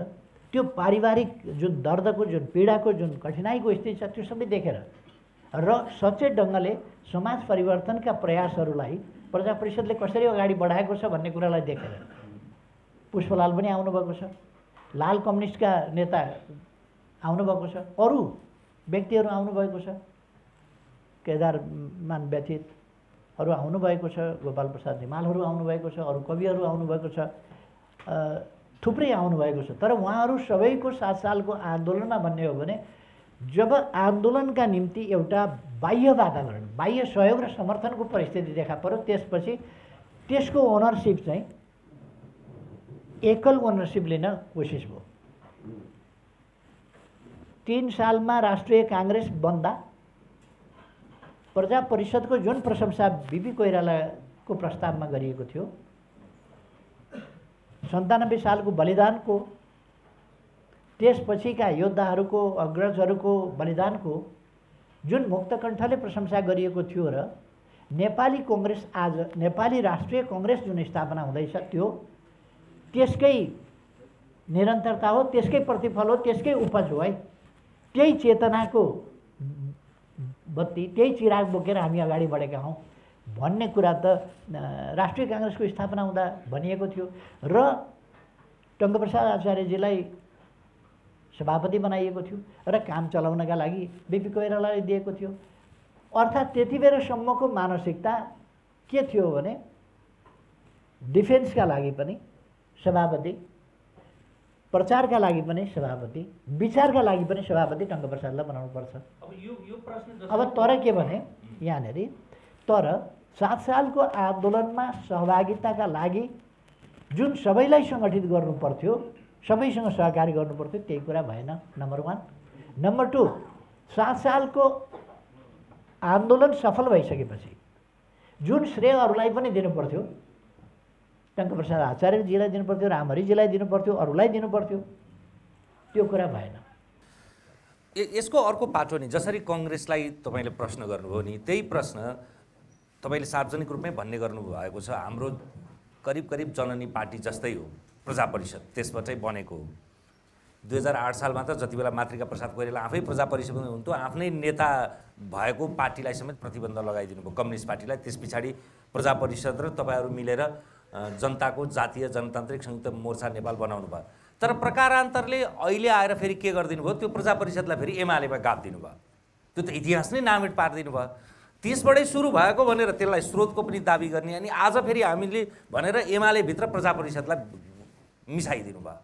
त्यो पारिवारिक जुन दर्दको, जुन पीडाको, जुन कठिनाइको स्थिति छ त्यो सबै देखेर र सचेत ढङ्गले समाज परिवर्तनका प्रयासहरूलाई प्रजा परिषदले कसरी अगाडि बढाएको छ भन्ने कुरालाई देखेर पुष्पलाल पनि आउनुभएको छ, लाल कम्युनिस्टका नेता आउनुभएको छ, अरू व्यक्तिहरू आउनुभएको छ, केदार मान व्यतीतहरू आउनुभएको छ, गोपाल प्रसाद निमालहरू आउनुभएको छ, अरू कविहरू आउनुभएको छ, थुप्रै आउनुभएको छ। तर उहाँहरू सबैको 7 सालको आन्दोलनमा भन्ने हो भने जब आन्दोलनका निम्ति एउटा बाह्य वातावरण, बाह्य सहयोग र समर्थनको परिस्थिति देखा पर्यो त्यसपछि त्यसको ओनरसिप चाहिँ एकल ओनरसिप लिन कोसिस भयो। 3 सालमा राष्ट्रिय कांग्रेस बन्दा प्रजा परिषदको जुन प्रशंसा बीपी कोइरालाको प्रस्तावमा गरिएको थियो, 97 सालको बलिदानको, त्यसपछिका योद्धाहरूको, अग्रजहरूको बलिदानको जुन मुक्तकण्ठले प्रशंसा गरिएको थियो र नेपाली कांग्रेस, आज नेपाली राष्ट्रिय कांग्रेस जुन स्थापना हुँदैछ त्यो त्यसकै निरन्तरता हो, त्यसकै प्रतिफल हो, त्यसकै उपज हो है। त्यही चेतनाको बत्ती, त्यही चिराग बोकेर हामी अगाडि बढेका हौं भन्ने कुरा त राष्ट्रिय कांग्रेसको स्थापना हुँदा भनिएको थियो र टङ्क प्रसाद आचार्यजीलाई सभापति बनाइएको थियो र काम चलाउनका लागि बीपी कोइरालाले दिएको थियो। अर्थात् त्यतिबेरसम्मको मानसिकता के थियो भने डिफेन्सका लागि पनि सभापति, प्रचारका लागि पनि सभापति, विचारका लागि पनि सभापति टङ्क प्रसादलाई बनाउनुपर्छ। अब तर के भने यहाँनेर तर 7 सालको आन्दोलनमा सहभागिताका लागि जुन सबैलाई संगठित गर्नुपर्थ्यो, सबैसँग सहकारी गर्नुपर्थ्यो त्यही कुरा भएन, नम्बर 1। नम्बर 2, 7 सालको आन्दोलन सफल भइसकेपछि जुन श्रेय अरूलाई पनि दिनुपर्थ्यो, टङ्क प्रसाद आचार्यजीलाई दिनुपर्थ्यो, राम हरीजीलाई दिनुपर्थ्यो, अरूलाई दिनुपर्थ्यो, त्यो कुरा भएन। यसको अर्को पाटो नि, जसरी कांग्रेसलाई तपाईले प्रश्न गर्नुभयो नि, त्यही प्रश्न तपाईले सार्वजनिक रूपमै भन्ने गर्नुभएको छ हाम्रो करीब करीब जननी पार्टी जस्तै हो प्रजा परिषद, त्यसबाटै बनेको हो। 2008 सालमा त जति बेला मातृका प्रसाद कोइराला आफै प्रजा परिषद हुनुहुन्थ्यो, आफ्नै नेता भएको पार्टीलाई समेत प्रतिबन्ध लगाइदिनु भयो कम्युनिस्ट पार्टीलाई। त्यस पछाडी प्रजा परिषद र तपाईहरू मिलेर जनताको जातीय जनतान्त्रिक संयुक्त मोर्चा नेपाल बनाउनु भयो। तर प्रकारान्तरले अहिले आएर फेरि के गर्दिनु भयो, त्यो प्रजा परिषदलाई फेरि एमालेमा गाड्दिनु भयो। त्यो त इतिहास नै नामेट पार्दिनु भयो। त्यसबाटै सुरु भएको भनेर त्यसलाई स्रोतको पनि दाबी गर्ने, अनि आज फेरि हामीले भनेर एमाले भित्र प्रजा परिषदलाई मिसाइदिनु भयो।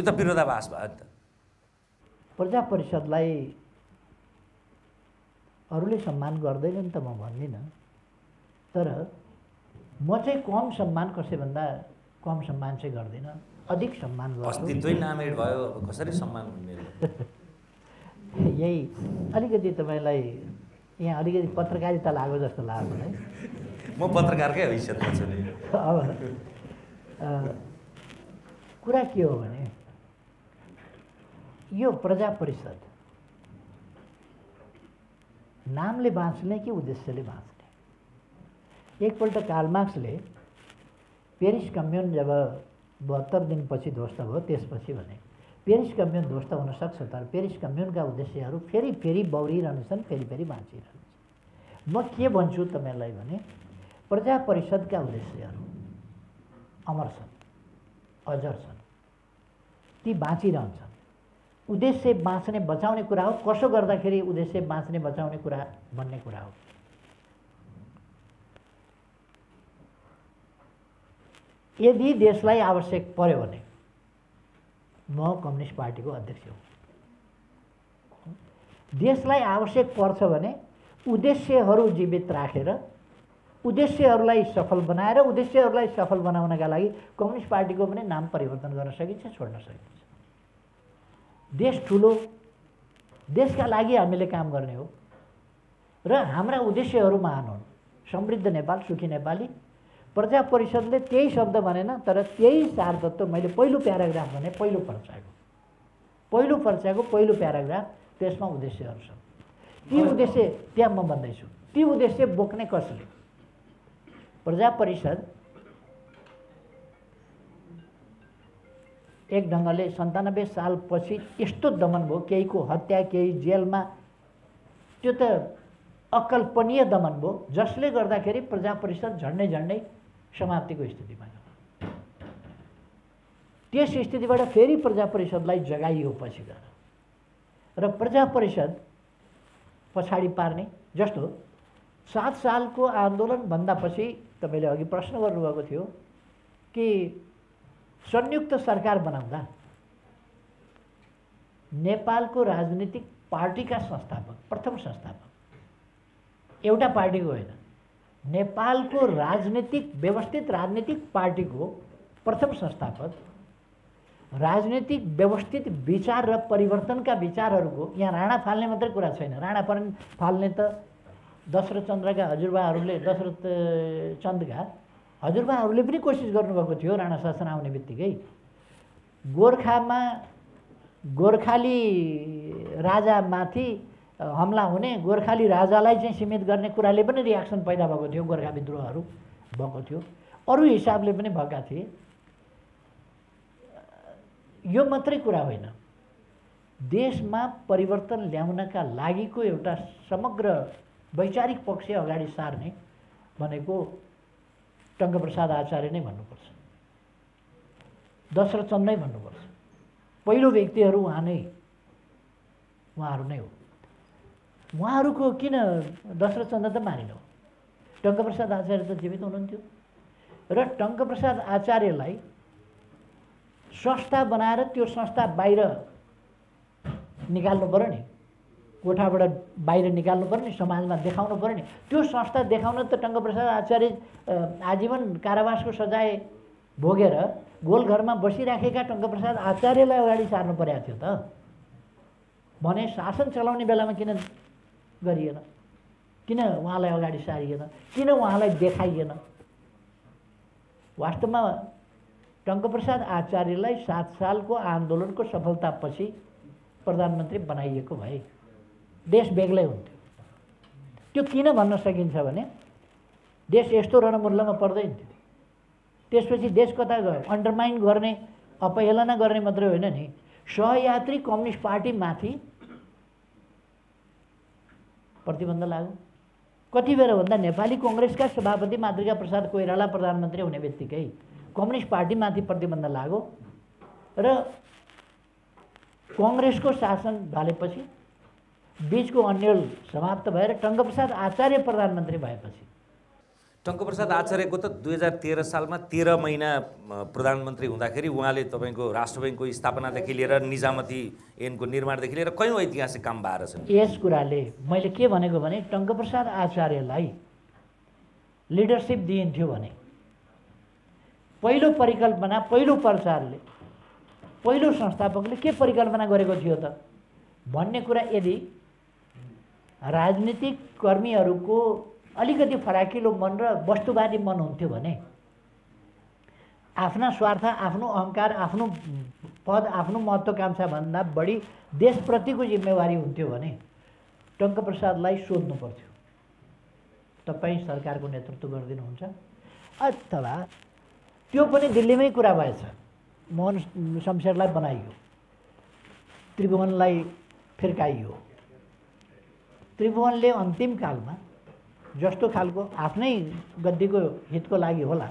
यो त विरोधाभास भयो नि त। प्रजा परिषदलाई अरूले सम्मान गर्दैनन् त म भन्दिनँ, तर म चाहिँ कम सम्मान कसैभन्दा कम सम्मान चाहिँ गर्दिनँ, अधिक सम्मान गर्छु। अस्तित्वै नामेड भयो, अब कसरी सम्मान हुने? यही अलिकति तपाईँलाई यहाँ अलिकति पत्रकारिता लाग्यो जस्तो लाग्यो है। म पत्रकारकै हैसियतमा छु नि। कुरा के हो भने यो प्रजा परिषद नामले बाँच्ने कि उद्देश्यले बाँच्ने? एकपल्ट कार्ल मार्क्सले पेरिस कम्युन जब 72 दिन पछि ध्वस्त भयो, त्यसपछि भने पेरिस कम्युन ध्वस्त हुन सक्छ तर पेरिस कम्युनका उद्देश्यहरू फेरि फेरि बौरिरहन्छन्, फेरि फेरि बाँचिरहन्छन्। म के भन्छु तपाईँलाई भने प्रजा परिषदका उद्देश्यहरू अमर छन्, अजर छन्, ती बाँचिरहन्छन्। उद्देश्य बाँच्ने बचाउने कुरा हो, कसो गर्दाखेरि उद्देश्य बाँच्ने बचाउने कुरा भन्ने कुरा हो। यदि देशलाई आवश्यक पर्यो भने म कम्युनिस्ट पार्टीको अध्यक्ष हुँ। देशलाई आवश्यक पर्छ भने उद्देश्यहरू जीवित राखेर, उद्देश्यहरूलाई सफल बनाएर, उद्देश्यहरूलाई सफल बनाउनका लागि कम्युनिस्ट पार्टीको पनि नाम परिवर्तन गर्न सकिन्छ, छोड्न सकिन्छ। देश ठुलो, देशका लागि हामीले काम गर्ने हो र हाम्रा उद्देश्यहरू महान हुन्। समृद्ध नेपाल, सुखी नेपाली। प्रजा परिषदले त्यही शब्द भनेन तर त्यही चार तत्त्व मैले पहिलो प्याराग्राफ भने पहिलो प्याराग्राफ त्यसमा उद्देश्यहरू छन्। ती उद्देश्य त्यहाँ म भन्दैछु, ती उद्देश्य बोक्ने कसले? प्रजा परिषद एक ढङ्गले 97 साल पछि यस्तो दमन भयो, केहीको हत्या, केही जेलमा, त्यो त अकल्पनीय दमन भयो जसले गर्दाखेरि प्रजा परिषद झन्डै झन्डै समाप्तिको स्थितिमा गयो। त्यस स्थितिबाट फेरि प्रजा परिषदलाई जगाइयो पछि गएर र प्रजा परिषद पछाडि पार्ने जस्तो 7 सालको आन्दोलन भन्दा पछि तपाईले अघि प्रश्न गर्नुभएको थियो कि संयुक्त सरकार बनाउँदा नेपालको राजनीतिक पार्टीका संस्थापक, प्रथम संस्थापक एउटा पार्टीको होइन, नेपालको राजनीतिक व्यवस्थित राजनीतिक पार्टीको प्रथम संस्थापक, राजनीतिक व्यवस्थित विचार र परिवर्तनका विचारहरूको, यहाँ राणा फाल्ने मात्रै कुरा छैन, राणा फाल्ने त दशरथ चन्दका हजुरबाहरूले पनि कोसिस गर्नुभएको थियो राणा शासन आउने बित्तिकै। गोर्खामा गोर्खाली राजामाथि हमला हुने, गोर्खाली राजालाई चाहिँ सीमित गर्ने कुराले पनि रियाक्सन पैदा भएको थियो, गोर्खा विद्रोहहरू भएको थियो, अरू हिसाबले पनि भएका थिए। यो मात्रै कुरा होइन, देशमा परिवर्तन ल्याउनका लागिको एउटा समग्र वैचारिक पक्ष अगाडि सार्ने भनेको टङ्क प्रसाद आचार्य नै भन्नुपर्छ, दशरथ चन्द नै भन्नुपर्छ। पहिलो व्यक्तिहरू उहाँहरू नै हो। उहाँहरूको किन दशरथ चन्द त मानिनु, टङ्क प्रसाद आचार्य त जीवित हुनुहुन्थ्यो र टङ्क प्रसाद आचार्यलाई संस्था बनाएर त्यो संस्था बाहिर निकाल्नु पर्यो नि, कोठाबाट बाहिर निकाल्नु पर्यो नि, समाजमा देखाउनु पर्यो नि। त्यो संस्था देखाउन त टङ्क प्रसाद आचार्य आजीवन कारावासको सजाय भोगेर गोलघरमा बसिराखेका टङ्क प्रसाद आचार्यलाई अगाडि सार्नु परेको थियो त, भने शासन चलाउने बेलामा किन गरिएन, किन उहाँलाई अगाडि सारिएन, किन उहाँलाई देखाइएन? वास्तवमा टङ्क प्रसाद आचार्यलाई 7 सालको आन्दोलनको सफलतापछि प्रधानमन्त्री बनाइएको भए देश बेग्लै हुन्थ्यो। त्यो किन भन्न सकिन्छ भने देश यस्तो रणमुल्लामा पर्दैन थियो। त्यसपछि देश कता गयो? अन्डरमाइन गर्ने, अपहेलना गर्ने मात्रै होइन नि, सहयात्री कम्युनिस्ट पार्टीमाथि प्रतिबन्ध लाग्यो। कति बेर भन्दा नेपाली कांग्रेसका सभापति मातृका प्रसाद कोइराला प्रधानमन्त्री हुने बित्तिकै कम्युनिस्ट पार्टीमाथि प्रतिबन्ध लाग्यो र कांग्रेसको शासन ढलेपछि बीचको अन्यल समाप्त भएर टङ्क प्रसाद आचार्य प्रधानमन्त्री भएपछि। टङ्क प्रसाद आचार्यको त 2013 सालमा 13 महिना प्रधानमन्त्री हुँदाखेरि उहाँले तपाईको राष्ट्र बैंकको स्थापनादेखि लिएर निजामती ऐनको निर्माणदेखि लिएर कयौं ऐतिहासिक काम भएर छन्। यस कुराले मैले के भनेको भने टङ्क प्रसाद आचार्यलाई लिडरशिप दिइन्थ्यो भने पहिलो परिकल्पना, पहिलो प्रचारले, पहिलो संस्थापकले के परिकल्पना गरेको थियो त भन्ने कुरा यदि राजनीतिक कर्मीहरूको अलिकति फराकिलो मन र वस्तुवादी मन हुन्थ्यो भने आफ्ना स्वार्थ, आफ्नो अहंकार, आफ्नो पद, आफ्नो महत्वाकांक्षा भन्दा बढी देशप्रतिको जिम्मेवारी हुन्थ्यो भने टङ्क प्रसादलाई सोध्नु पर्थ्यो, तपाई सरकारको नेतृत्व गर्दिनुहुन्छ? अथवा त्यो पनि दिल्लीमै कुरा भएछ, मोहन शमशेरलाई बनाइयो, त्रिभुवनलाई फिर्काइयो। त्रिभुवनले अन्तिम कालमा जस्तो खालको आफ्नै गद्दीको हितको लागि होला,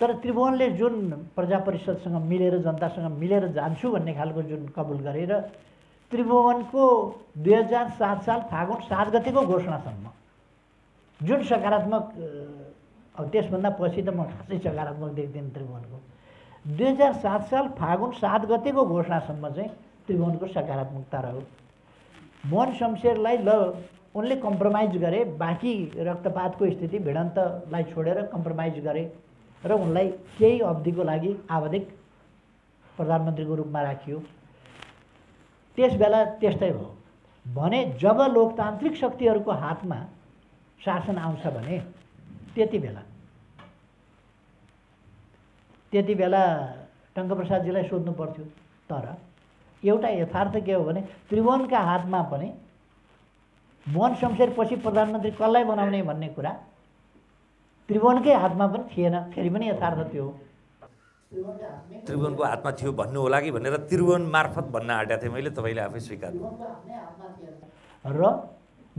तर त्रिभुवनले जुन प्रजा परिषदसँग मिलेर, जनतासँग मिलेर जान्छु भन्ने खालको जुन कबुल गरेर त्रिभुवनको 2007 साल फागुन 7 गतेको घोषणासम्म जुन सकारात्मक, अब त्यसभन्दा पछि त म खासै सकारात्मक देख्दिनँ त्रिभुवनको, 2007 साल फागुन 7 गतेको घोषणासम्म चाहिँ त्रिभुवनको सकारात्मकता रह्यो। मोहन शमशेरलाई ल उनले कम्प्रोमाइज गरे, बाँकी रक्तपातको स्थिति भिडन्तलाई छोडेर कम्प्रोमाइज गरे र उनलाई केही अवधिको लागि आवधिक प्रधानमन्त्रीको रूपमा राखियो। त्यसबेला त्यस्तै भयो भने जब लोकतान्त्रिक शक्तिहरूको हातमा शासन आउँछ भने त्यति बेला टङ्क प्रसादजीलाई सोध्नु पर्थ्यो। तर एउटा यथार्थ के हो भने त्रिभुवनका हातमा पनि मोहन शमशेर पछि प्रधानमन्त्री कसलाई बनाउने भन्ने कुरा त्रिभुवनकै हातमा पनि थिएन, फेरि पनि यथार्थ थियो। त्रिभुवनको हातमा थियो भन्नु होला कि भनेर त्रिभुवन मार्फत भन्न आँटेको थिएँ मैले, तपाईँले आफै स्वीकार गर्नु। र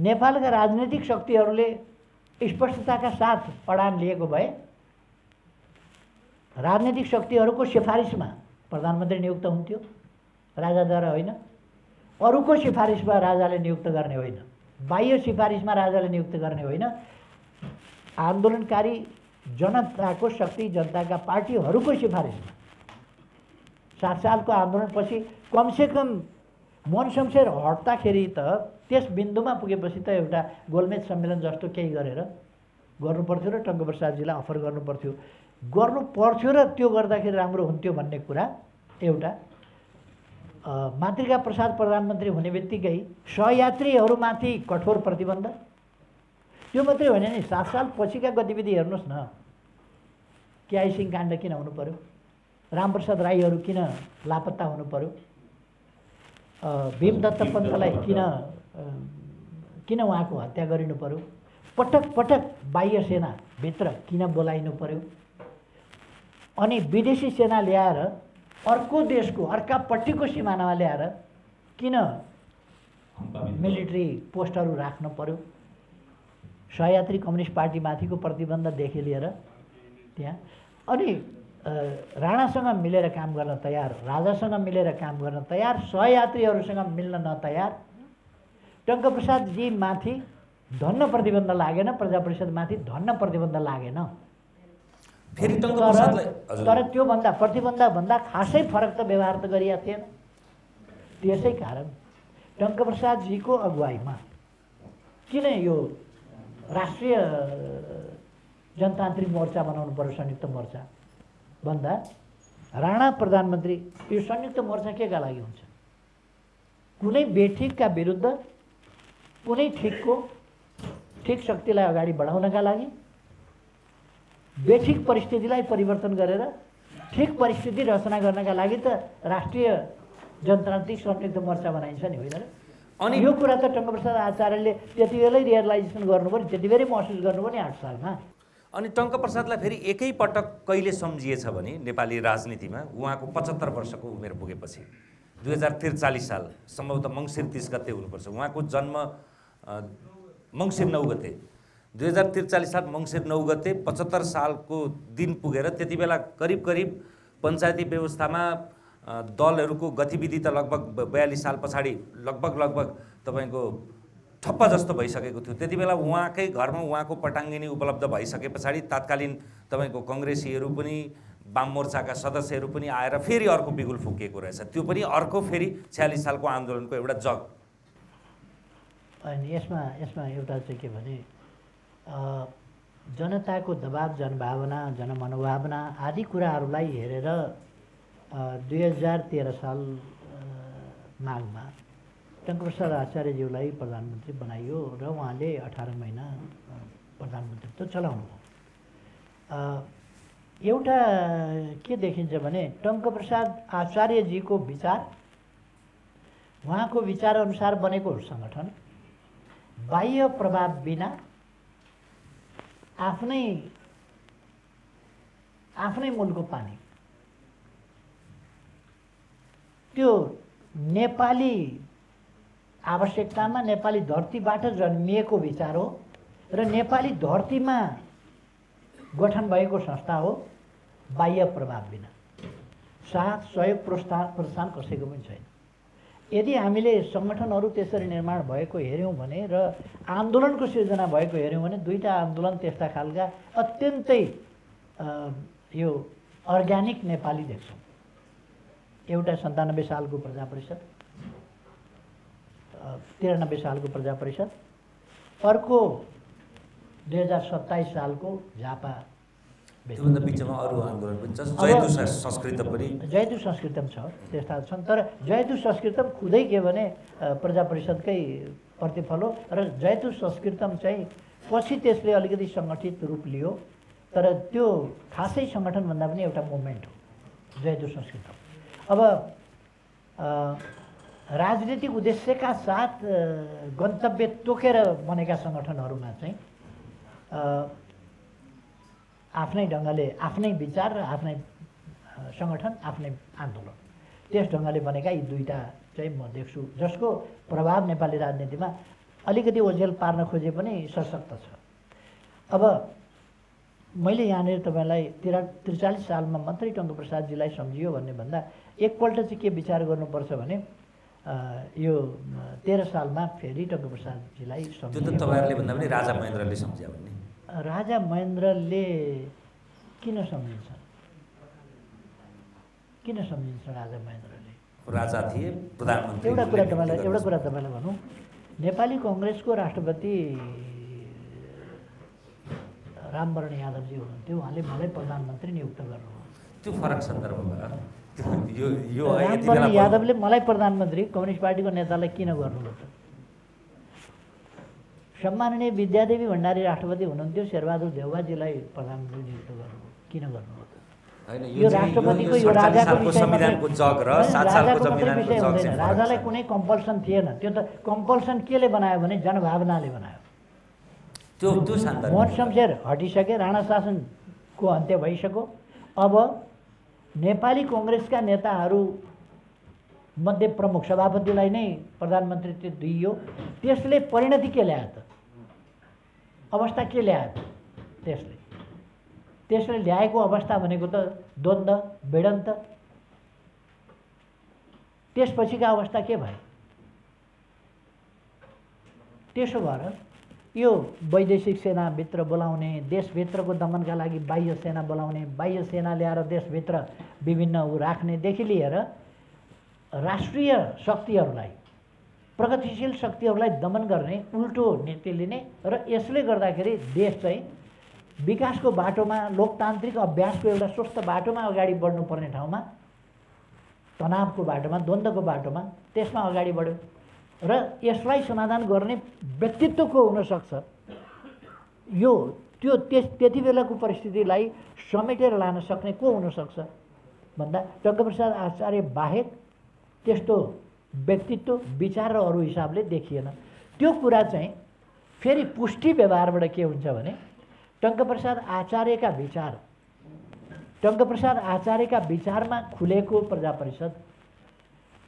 नेपालका राजनीतिक शक्तिहरूले स्पष्टताका साथ अडान लिएको भए राजनीतिक शक्तिहरूको सिफारिसमा प्रधानमन्त्री नियुक्त हुन्थ्यो, राजाद्वारा होइन, अरूको सिफारिसमा राजाले नियुक्त गर्ने होइन, बाह्य सिफारिसमा राजाले नियुक्त गर्ने होइन, आन्दोलनकारी जनताको शक्ति, जनताका पार्टीहरूको सिफारिसमा। 7 सालको आन्दोलनपछि कमसेकम मोहन शमशेर हट्दाखेरि त त्यस बिन्दुमा पुगेपछि त एउटा गोलमेज सम्मेलन जस्तो केही गरेर गर्नुपर्थ्यो र टङ्क प्रसादजीलाई अफर गर्नुपर्थ्यो र त्यो गर्दाखेरि राम्रो हुन्थ्यो भन्ने कुरा एउटा। मातृका प्रसाद प्रधानमन्त्री हुने बित्तिकै सहयात्रीहरूमाथि कठोर प्रतिबन्ध, त्यो मात्रै होइन नि, 7 साल पछिका गतिविधि हेर्नुहोस् न, केआई सिंह काण्ड किन हुनु पर्यो, रामप्रसाद राईहरू किन लापत्ता हुनु पर्यो, भीमदत्त पन्तलाई किन उहाँको हत्या गरिनु पर्यो, पटक पटक बाह्य सेनाभित्र किन बोलाइनु पर्यो, अनि विदेशी सेना ल्याएर अर्को देशको अर्कापट्टिको सिमानामा ल्याएर किन मिलिट्री पोस्टहरू राख्नु पर्यो, सहयात्री कम्युनिस्ट पार्टीमाथिको प्रतिबन्धदेखि लिएर त्यहाँ। अनि राणासँग मिलेर काम गर्न तयार, राजासँग मिलेर काम गर्न तयार, सहयात्रीहरूसँग मिल्न नतयार। टङ्क प्रसादजीमाथि धन्न प्रतिबन्ध लागेन, प्रजा परिषदमाथि धन्न प्रतिबन्ध लागेन। फेरि टङ्क प्रसादलाई तर त्योभन्दा प्रतिबन्धभन्दा खासै फरक त व्यवहार त गरिएको थिएन। त्यसै कारण टङ्क प्रसादजीको अगुवाईमा किन यो राष्ट्रिय जनतान्त्रिक मोर्चा बनाउनु पर्यो, संयुक्त मोर्चा भन्दा राणा प्रधानमन्त्री, यो संयुक्त मोर्चा केका लागि हुन्छ? कुनै बेठिकका विरुद्ध, कुनै ठिकको, ठिक शक्तिलाई अगाडि बढाउनका लागि, बेठिक परिस्थितिलाई परिवर्तन गरेर ठिक परिस्थिति रचना गर्नका लागि त राष्ट्रिय जनतान्त्रिक संयुक्त मोर्चा बनाइन्छ नि, होइन र? अनि यो कुरा त टङ्क प्रसाद आचार्यले त्यतिबेलै रियलाइजेसन गर्नुभयो, त्यतिबेरै महसुस गर्नुभयो नि 8 सालमा। अनि टङ्क प्रसादलाई फेरि एकैपटक कहिले सम्झिएछ भने नेपाली राजनीतिमा उहाँको 75 वर्षको उमेर पुगेपछि 2043 साल, सम्भवतः मङ्सिर 30 गते हुनुपर्छ, उहाँको जन्म मङ्सिर 9 गते, 2043 साल मङ्सिर 9 गते 75 सालको दिन पुगेर त्यति बेला करिब करिब पञ्चायती व्यवस्थामा दलहरूको गतिविधि त लगभग 42 साल पछाडि लगभग तपाईको ठप्प जस्तो भइसकेको थियो। त्यति बेला उहाँकै घरमा उहाँको पटाङ्गिनी उपलब्ध भइसके पछाडि तत्कालीन तपाईको कङ्ग्रेसीहरू पनि वाम मोर्चाका सदस्यहरू पनि आएर फेरि अर्को बिगुल फुकेको रहेछ, त्यो पनि अर्को फेरि 46 सालको आन्दोलनको एउटा जग। अनि यसमा एउटा चाहिँ के भने जनताको दबाब, जनभावना, जनमनोभावना आदि कुराहरूलाई हेरेर 2013 साल माघमा टङ्क प्रसाद आचार्यज्यूलाई प्रधानमन्त्री बनाइयो र उहाँले 18 महिना प्रधानमन्त्रीत्व चलाउनुभयो। एउटा के देखिन्छ भने टङ्क प्रसाद आचार्यजीको विचार, उहाँको विचारअनुसार बनेको सङ्गठन बाह्य प्रभाव बिना आफ्नै मूलको पानी, त्यो नेपाली आवश्यकतामा नेपाली धरतीबाट जन्मिएको विचार हो र नेपाली धरतीमा गठन भएको संस्था हो बाह्य प्रभाव बिना। साथ सहयोग प्रोत्साहन कसैको पनि छैन। यदि हामीले सङ्गठनहरू त्यसरी निर्माण भएको हेऱ्यौँ भने र आन्दोलनको सिर्जना भएको हेऱ्यौँ भने दुईटा आन्दोलन त्यस्ता खालका अत्यन्तै यो अर्ग्यानिक नेपाली देख्छौँ। एउटा 97 सालको प्रजापरिषद, 93 सालको प्रजापरिषद, अर्को 2027 सालको झापा, जयतु संस्कृतम छ, त्यस्ता छन्। तर जयतु संस्कृतम खुदै के भने प्रजापरिषदकै प्रतिफल हो र जयतु संस्कृतम चाहिँ पछि त्यसले अलिकति सङ्गठित रूप लियो, तर त्यो खासै सङ्गठनभन्दा पनि एउटा मुभमेन्ट हो जयतु संस्कृतम। अब राजनीतिक उद्देश्यका साथ गन्तव्य तोकेर बनेका सङ्गठनहरूमा चाहिँ आफ्नै ढङ्गले आफ्नै विचार र आफ्नै सङ्गठन, आफ्नै आन्दोलन, त्यस ढङ्गले बनेका यी दुईवटा चाहिँ म देख्छु, जसको प्रभाव नेपाली राजनीतिमा अलिकति ओझेल पार्न खोजे पनि सशक्त छ। अब मैले यहाँनिर तपाईँलाई 43 सालमा मात्रै टङ्क प्रसादजीलाई सम्झियो भन्ने भन्दा एकपल्ट चाहिँ के विचार गर्नुपर्छ भने यो 13 सालमा फेरि टङ्क प्रसादजीलाई सम्झियो। राजा महेन्द्रले सम्झ्यो भन्ने, राजा महेन्द्रले किन सम्झिन्छ? राजा महेन्द्रले राजा थिए, प्रधानमन्त्री। एउटा कुरा तपाईँलाई भनौँ, नेपाली कङ्ग्रेसको राष्ट्रपति रामवरण यादवजी हुनुहुन्थ्यो, उहाँले मलाई प्रधानमन्त्री नियुक्त गर्नुभयो। त्यो फरक सन्दर्भमा रामवरण यादवले मलाई प्रधानमन्त्री कम्युनिस्ट पार्टीको नेतालाई किन गर्नुभयो? सम्माननीय विद्यादेवी भण्डारी राष्ट्रपति हुनुहुन्थ्यो, शेरबहादुर देउवाजीलाई प्रधानमन्त्री नियुक्त गर्नुभयो, किन गर्नुभयो? यो राष्ट्रपतिको, यो राजाको संविधानको जग र 7 सालको संविधानको जग छैन। राजालाई कुनै कम्पल्सन थिएन, त्यो त कम्पल्सन केले बनायो भने जनभावनाले बनायो। त्यो शानदार मोहन शमशेर हटिसके, राणा शासनको अन्त्य भइसक्यो। अब नेपाली कङ्ग्रेसका नेताहरू मध्ये प्रमुख सभापतिलाई नै प्रधानमन्त्रीत्व दिइयो, त्यसले परिणति के ल्यायो त? अवस्था के ल्यायो त? त्यसले ल्याएको अवस्था भनेको त द्वन्द्व, भिडन्त। त्यसपछिका अवस्था के भयो? त्यसो भएर यो वैदेशिक सेनाभित्र बोलाउने, देशभित्रको दमनका लागि बाह्य सेना बोलाउने, बाह्य सेना ल्याएर देशभित्र विभिन्न ऊ राख्नेदेखि लिएर राष्ट्रिय शक्तिहरूलाई, प्रगतिशील शक्तिहरूलाई दमन गर्ने उल्टो नीति लिने र यसले गर्दाखेरि देश चाहिँ विकासको बाटोमा, लोकतान्त्रिक अभ्यासको एउटा स्वस्थ बाटोमा अगाडि बढ्नुपर्ने ठाउँमा तनावको बाटोमा, द्वन्द्वको बाटोमा त्यसमा अगाडि बढ्यो र यसलाई समाधान गर्ने व्यक्तित्वको हुनसक्छ। यो त्यति बेलाको परिस्थितिलाई समेटेर लान सक्ने को हुनसक्छ भन्दा टङ्क प्रसाद आचार्य बाहेक त्यस्तो व्यक्तित्व विचार र अरु हिसाबले देखिएन। त्यो कुरा चाहिँ फेरि पुष्टि व्यवहारबाट के हुन्छ भने टङ्क प्रसाद आचार्यका विचारमा खुलेको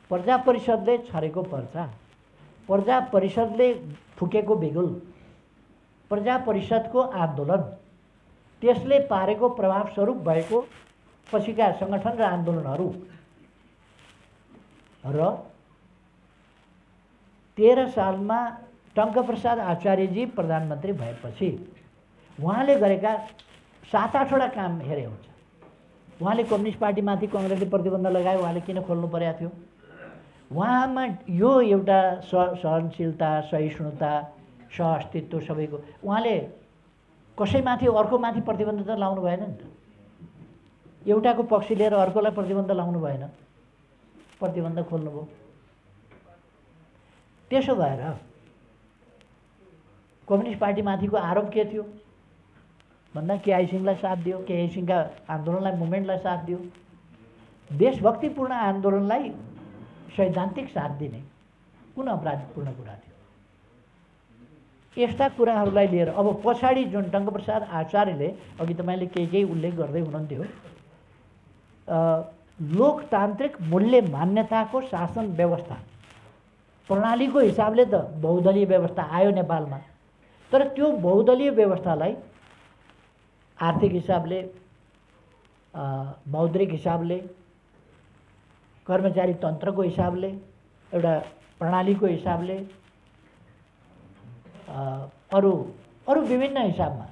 प्रजापरिषदले छरेको पर्चा, प्रजापरिषदले फुकेको बिगुल, प्रजापरिषदको आन्दोलन, त्यसले पारेको प्रभावस्वरूप भएको पछिका संगठन र आन्दोलनहरू र 13 सालमा टङ्क प्रसाद आचार्यजी प्रधानमन्त्री भएपछि उहाँले गरेका 7-8 वटा काम हेरे हुन्छ। उहाँले कम्युनिस्ट पार्टीमाथि कांग्रेसले प्रतिबन्ध लगायो, उहाँले किन खोल्नु परेको थियो? उहाँमा यो एउटा सहनशीलता, सहिष्णुता, सहअस्तित्व सबैको, उहाँले कसैमाथि अर्कोमाथि प्रतिबन्ध त लाउनु भएन नि त। एउटाको पक्ष लिएर अर्कोलाई प्रतिबन्ध लाउनु भएन, प्रतिबन्ध खोल्नुभयो। त्यसो भएर कम्युनिस्ट पार्टीमाथिको आरोप के थियो भन्दा केआई सिंहलाई साथ दियो, केआई सिंहका आन्दोलनलाई, मुभमेन्टलाई साथ दियो, देशभक्तिपूर्ण आन्दोलनलाई सैद्धान्तिक साथ दिने कुन अपराधपूर्ण कुरा थियो? यस्ता कुराहरूलाई लिएर अब पछाडि जुन टङ्क प्रसाद आचार्यले, अघि तपाईँले केही उल्लेख गर्दै हुनुहुन्थ्यो, लोकतान्त्रिक मूल्य मान्यताको शासन व्यवस्था प्रणालीको हिसाबले त बहुदलीय व्यवस्था आयो नेपालमा, तर त्यो बहुदलीय व्यवस्थालाई आर्थिक हिसाबले, मौद्रिक हिसाबले, कर्मचारी तन्त्रको हिसाबले, एउटा प्रणालीको हिसाबले, अरू अरू विभिन्न हिसाबमा,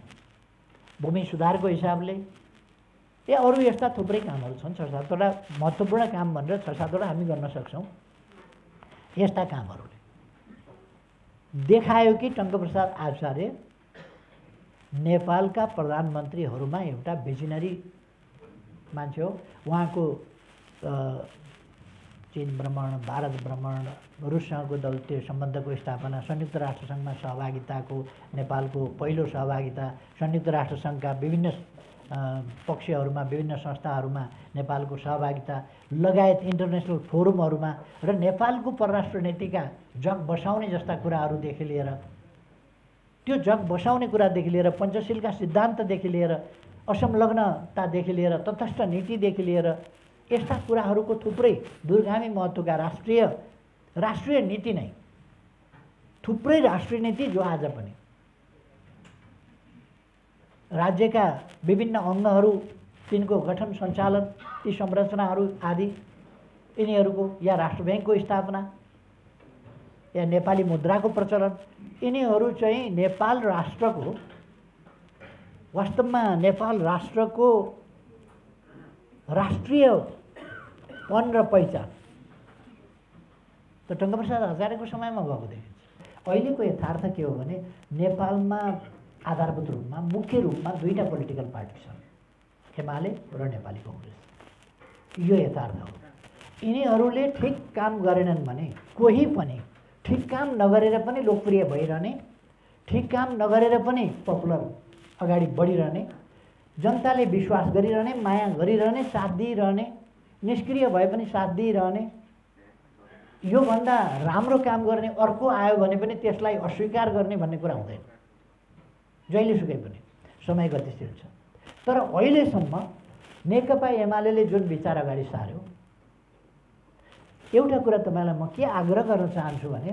भूमि सुधारको हिसाबले, या अरू यस्ता थुप्रै कामहरू छन्। 6-7 वटा महत्त्वपूर्ण काम भनेर 6-7 वटा हामी गर्न सक्छौँ। यस्ता कामहरूले देखायो कि टङ्क प्रसाद आचार्य नेपालका प्रधानमन्त्रीहरूमा एउटा भिजनरी मान्छे हो। उहाँको चीन भ्रमण, भारत भ्रमण, रुससँगको द्वैपाक्षिक सम्बन्धको स्थापना, संयुक्त राष्ट्रसङ्घमा सहभागिताको नेपालको पहिलो सहभागिता, संयुक्त राष्ट्रसङ्घका विभिन्न पक्षहरूमा, विभिन्न संस्थाहरूमा नेपालको सहभागिता लगायत इन्टरनेसनल फोरमहरूमा र नेपालको परराष्ट्र नीतिका जग बसाउने जस्ता कुराहरूदेखि लिएर, त्यो जग बसाउने कुरादेखि लिएर, पञ्चशीलका सिद्धान्तदेखि लिएर, असंलग्नतादेखि लिएर, तटस्थ नीतिदेखि लिएर, यस्ता कुराहरूको थुप्रै दूरगामी महत्त्वका राष्ट्रिय नीति नै, थुप्रै राष्ट्रिय नीति जो आज पनि राज्यका विभिन्न अङ्गहरू, तिनको गठन, सञ्चालन, ती संरचनाहरू आदि, यिनीहरूको या राष्ट्र ब्याङ्कको स्थापना या नेपाली मुद्राको प्रचलन, यिनीहरू चाहिँ नेपाल राष्ट्रको राष्ट्रियपन र पहिचान त टङ्क प्रसाद आचार्यको समयमा भएको देखिन्छ। अहिलेको यथार्थ के हो भने नेपालमा आधारभूत रूपमा, मुख्य रूपमा 2टा पोलिटिकल पार्टी छन्, एमाले र नेपाली कांग्रेस। यो यथार्थ हो। यिनीहरूले ठिक काम गरेनन् भने कोही पनि ठिक काम नगरेर पनि लोकप्रिय भइरहने, ठिक काम नगरेर पनि पपुलर अगाडि बढिरहने, जनताले विश्वास गरिरहने, माया गरिरहने, साथ दिइरहने, निष्क्रिय भए पनि साथ दिइरहने। योभन्दा राम्रो काम गर्ने अर्को आयो भने पनि त्यसलाई अस्वीकार गर्ने भन्ने कुरा हुँदैन, जहिलेसुकै पनि। समय गतिशील छ। तर अहिलेसम्म नेकपा एमाले जुन विचार अगाडि सार्यो, एउटा कुरा तपाईँलाई म के आग्रह गर्न चाहन्छु भने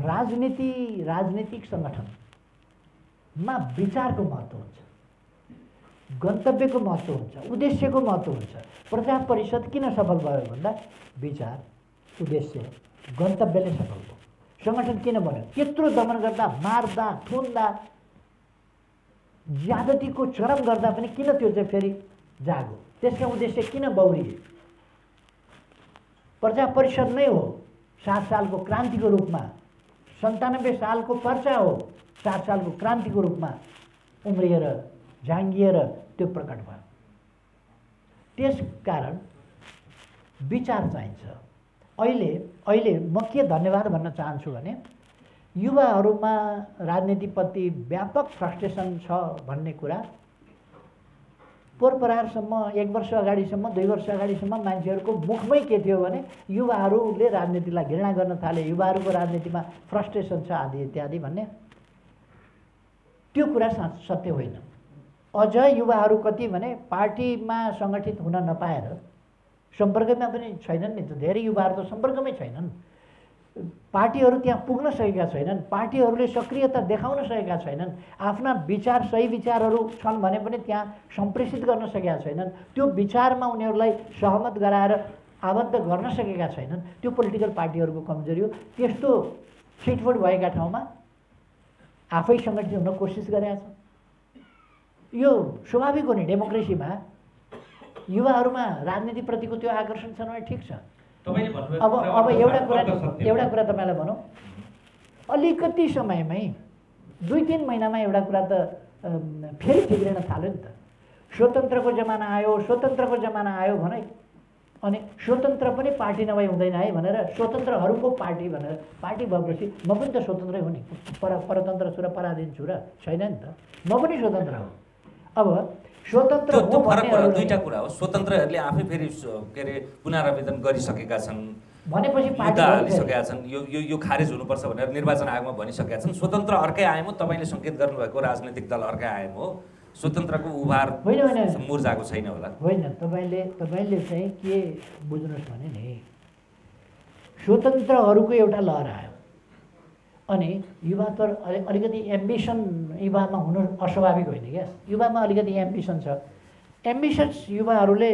राजनीतिक सङ्गठनमा विचारको महत्त्व हुन्छ, गन्तव्यको महत्त्व हुन्छ, उद्देश्यको महत्त्व हुन्छ। प्रजा परिषद किन सफल भयो भन्दा विचार, उद्देश्य, गन्तव्यले सफल भयो। सङ्गठन किन बन्यो? यत्रो दमन गर्दा, मार्दा, थुन्दा, ज्यादतीको चरम गर्दा पनि किन त्यो चाहिँ फेरि जागो? त्यसका उद्देश्य किन बौरिए? प्रजा परिषद नै हो 7 सालको क्रान्तिको रूपमा, 97 सालको पर्चा हो 7 सालको क्रान्तिको रूपमा उम्रिएर, जाँगिएर त्यो प्रकट भयो। त्यसकारण विचार चाहिन्छ। अहिले म के धन्यवाद भन्न चाहन्छु भने युवाहरूमा राजनीतिप्रति व्यापक फ्रस्ट्रेसन छ भन्ने कुरा पोरपरारसम्म एक वर्ष अगाडिसम्म दुई वर्ष अगाडिसम्म मान्छेहरुको मुखमै के थियो भने युवाहरुले राजनीतिलाई घृणा गर्न थाले, युवाहरुको राजनीतिमा फ्रस्ट्रेसन छ आदि इत्यादि भन्ने। त्यो कुरा सत्य होइन। अझ युवाहरु कति भने पार्टीमा संगठित हुन नपाएर सम्पर्कमा पनि छैनन् नि, त धेरै युवाहरु त सम्पर्कमै छैनन्, पार्टीहरु त्यहाँ पुग्न सकेका छैनन्, पार्टीहरुले सक्रियता देखाउन सकेका छैनन्, आफ्ना विचार सही विचारहरु छन् भने पनि त्यहाँ सम्प्रेषित गर्न सकेका छैनन्, त्यो विचारमा उनीहरुलाई सहमत गराएर आबद्ध गर्न सकेका छैनन्। त्यो पोलिटिकल पार्टीहरुको कमजोरी हो। त्यस्तो छिटफोट भएका ठाउँमा आफै संगठित हुन कोसिस गरेका छन्। यो स्वाभाविक हो नि, डेमोक्रेसीमा युवाहरुमा राजनीतिप्रतिको त्यो आकर्षण छ भने ठीक छ। अब एउटा कुरा तपाईलाई भनौं, अलिकति समयमै दुई तीन महीनामा एउटा कुरा त फेरि बिग्रिन थाल्यो नि त। स्वतन्त्रको जमाना आयो भने, अनि स्वतन्त्र पनि पार्टी नभई हुँदैन है भनेर स्वतन्त्रहरूको पार्टी भनेर पार्टी भएपछि म पनि त स्वतन्त्रै हो नि, परतन्त्र छु र पराधीन छु र छैन नि त, म पनि स्वतन्त्र हो। अब स्वतन्त्र हो भन्ने दुईटा कुरा हो, स्वतन्त्रहरुले आफै फेरि के रे पुनरावेदन गरिसकेका छन् भनेपछि पार्टी हालिसकेका छन्, यो खारेज हुनुपर्छ भनेर निर्वाचन आयोगमा भनिसकेका छन्। स्वतन्त्र अर्कै आएमो, तपाईले संकेत गर्नुभएको राजनीतिक दल अर्कै आएमो, स्वतन्त्रको उभार मुर्जाको छैन होला। होइन, तपाईले चाहिँ के बुझ्नुस् भने नि, स्वतन्त्रहरुको एउटा लहर आयो अनि युवा त अलिकति एम्बिसन युवामा हुनु अस्वाभाविक होइन क्या, युवामा अलिकति एम्बिसन छ। एम्बिसन्स युवाहरूले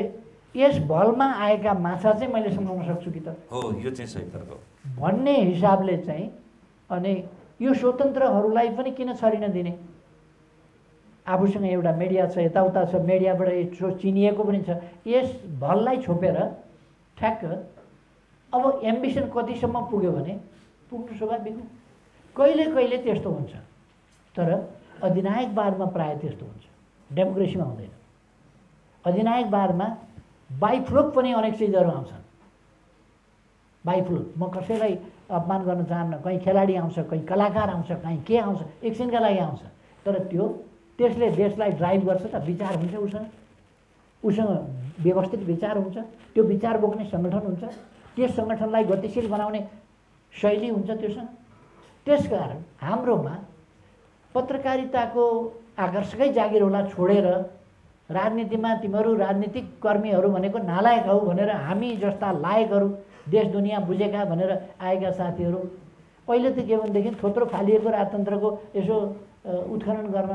यस भलमा आएका माछा चाहिँ मैले समाउन सक्छु कि त हो, यो चाहिँ सही तर्क हो भन्ने हिसाबले चाहिँ। अनि यो स्वतन्त्रहरूलाई पनि किन छरिन दिने? आफूसँग एउटा मिडिया छ, यताउता छ, मिडियाबाट चिनिएको पनि छ। यस भललाई छोपेर ठ्याक्क अब एम्बिसन कतिसम्म पुग्यो भने पुग्नु स्वाभाविक हो। कहिले कहिले त्यस्तो हुन्छ, तर अधिनायकवादमा प्रायः त्यस्तो हुन्छ, डेमोक्रेसीमा हुँदैन। अधिनायकवादमा बाइफ्लोक पनि अनेक चिजहरू आउँछन्। बाइफ्लोक, म कसैलाई अपमान गर्न चाहन्न, कहीँ खेलाडी आउँछ, कहीँ कलाकार आउँछ, कहीँ के आउँछ, एकछिनका लागि आउँछ, तर त्यसले देशलाई ड्राइभ गर्छ त। विचार हुन्छ उसँग व्यवस्थित विचार हुन्छ, त्यो विचार बोक्ने सङ्गठन हुन्छ, त्यस सङ्गठनलाई गतिशील बनाउने शैली हुन्छ त्योसँग। त्यसकारण हाम्रोमा पत्रकारिताको आकर्षकै जागिरौला छोडेर राजनीतिमा तिमीहरू राजनीतिक कर्मीहरू भनेको नालायक हौ भनेर हामी जस्ता लायकहरू, देश दुनियाँ बुझेका भनेर आएका साथीहरू अहिले त के भनेदेखि थोत्रो फालिएको राजतन्त्रको यसो उत्खनन गर्न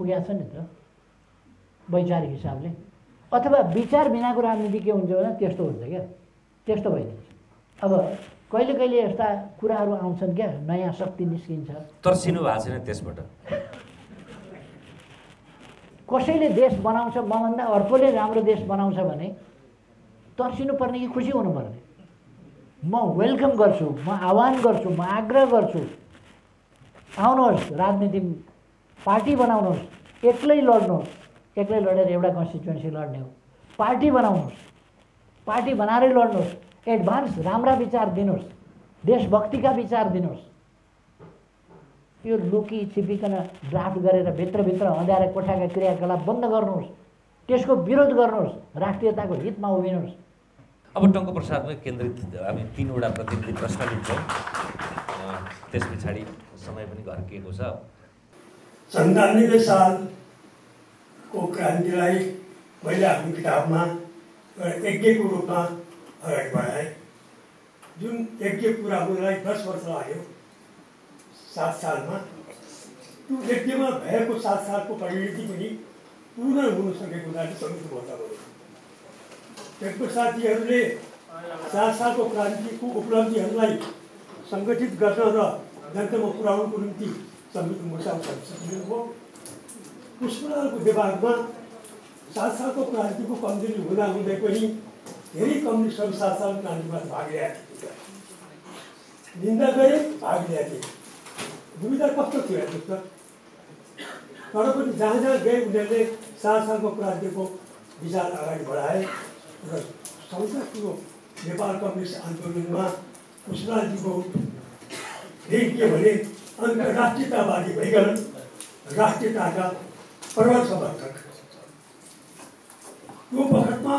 पुगेका छन् नि त वैचारिक हिसाबले। अथवा विचार बिनाको राजनीति के हुन्छ भने त्यस्तो हुन्छ क्या, त्यस्तो भइदिन्छ। अब कहिले कहिले यस्ता कुराहरू आउँछन् क्या, नयाँ शक्ति निस्किन्छ। तर्सिनु भएको छैन त्यसबाट। कसैले देश बनाउँछ मभन्दा अर्कोले राम्रो देश बनाउँछ भने तर्सिनु पर्ने कि खुसी हुनुपर्ने? म वेलकम गर्छु, म आह्वान गर्छु, म आग्रह गर्छु, आउनुहोस् राजनीति, पार्टी बनाउनुहोस्, एक्लै लड्नुहोस्, एक्लै लडेर एउटा कन्स्टिट्युएन्सी लड्ने हो, पार्टी बनाउनुहोस्, पार्टी बनाएरै लड्नुहोस्, एडभान्स राम्रा विचार दिनुहोस्, देशभक्तिका विचार दिनुहोस्। यो लुकी छिपिकन ड्राफ्ट गरेर भित्रभित्र हँजाएर कोठाका क्रियाकलाप बन्द गर्नुहोस्, त्यसको विरोध गर्नुहोस्, राष्ट्रियताको हितमा उभिनुहोस्। अब टङ्क प्रसादमै केन्द्रित हामी तीनवटा प्रतिनिधि प्रश्न लिन्छौँ, त्यस पछाडि समय पनि घर्किएको छ। 97 सालको क्रान्तिलाई मैले आफ्नो किताबमा एकैको रूपमा अगाडि बढाएँ। जुन एक कुरा हुनलाई 10 वर्ष लाग्यो, 7 सालमा त्यो एकमा भएको 7 सालको परिणति पनि पूर्ण हुन सकेको हुनाले सन्तुष्ट भयो। त्यसको साथीहरूले 7 सालको क्रान्तिको उपलब्धिहरूलाई सङ्गठित गर्न र जनतामा पुर्याउनको निम्ति संयुक्त मोर्चा सक्नुभयो। पुष्पलालको विभागमा 7 सालको क्रान्तिको कमजोरी हुँदै पनि धेरै कम्युनिस्टहरू 7 साल क्रान्तिमा भाग लिएका थिए, निन्दा गरे, भाग लिएका थिए। भूमिका कस्तो थियो हेर्नुहोस् त, तर पनि जहाँ जहाँ गए उनीहरूले 7 सालको क्रान्तिको विचार अगाडि बढाए र सौचाको नेपाल कम्युनिस्ट आन्दोलनमा पुष्पलालजीको ऋण के भने अन्तर्राष्ट्रियतावादी भइगन्, राष्ट्रियताका प्रबल समर्थक। यो बखतमा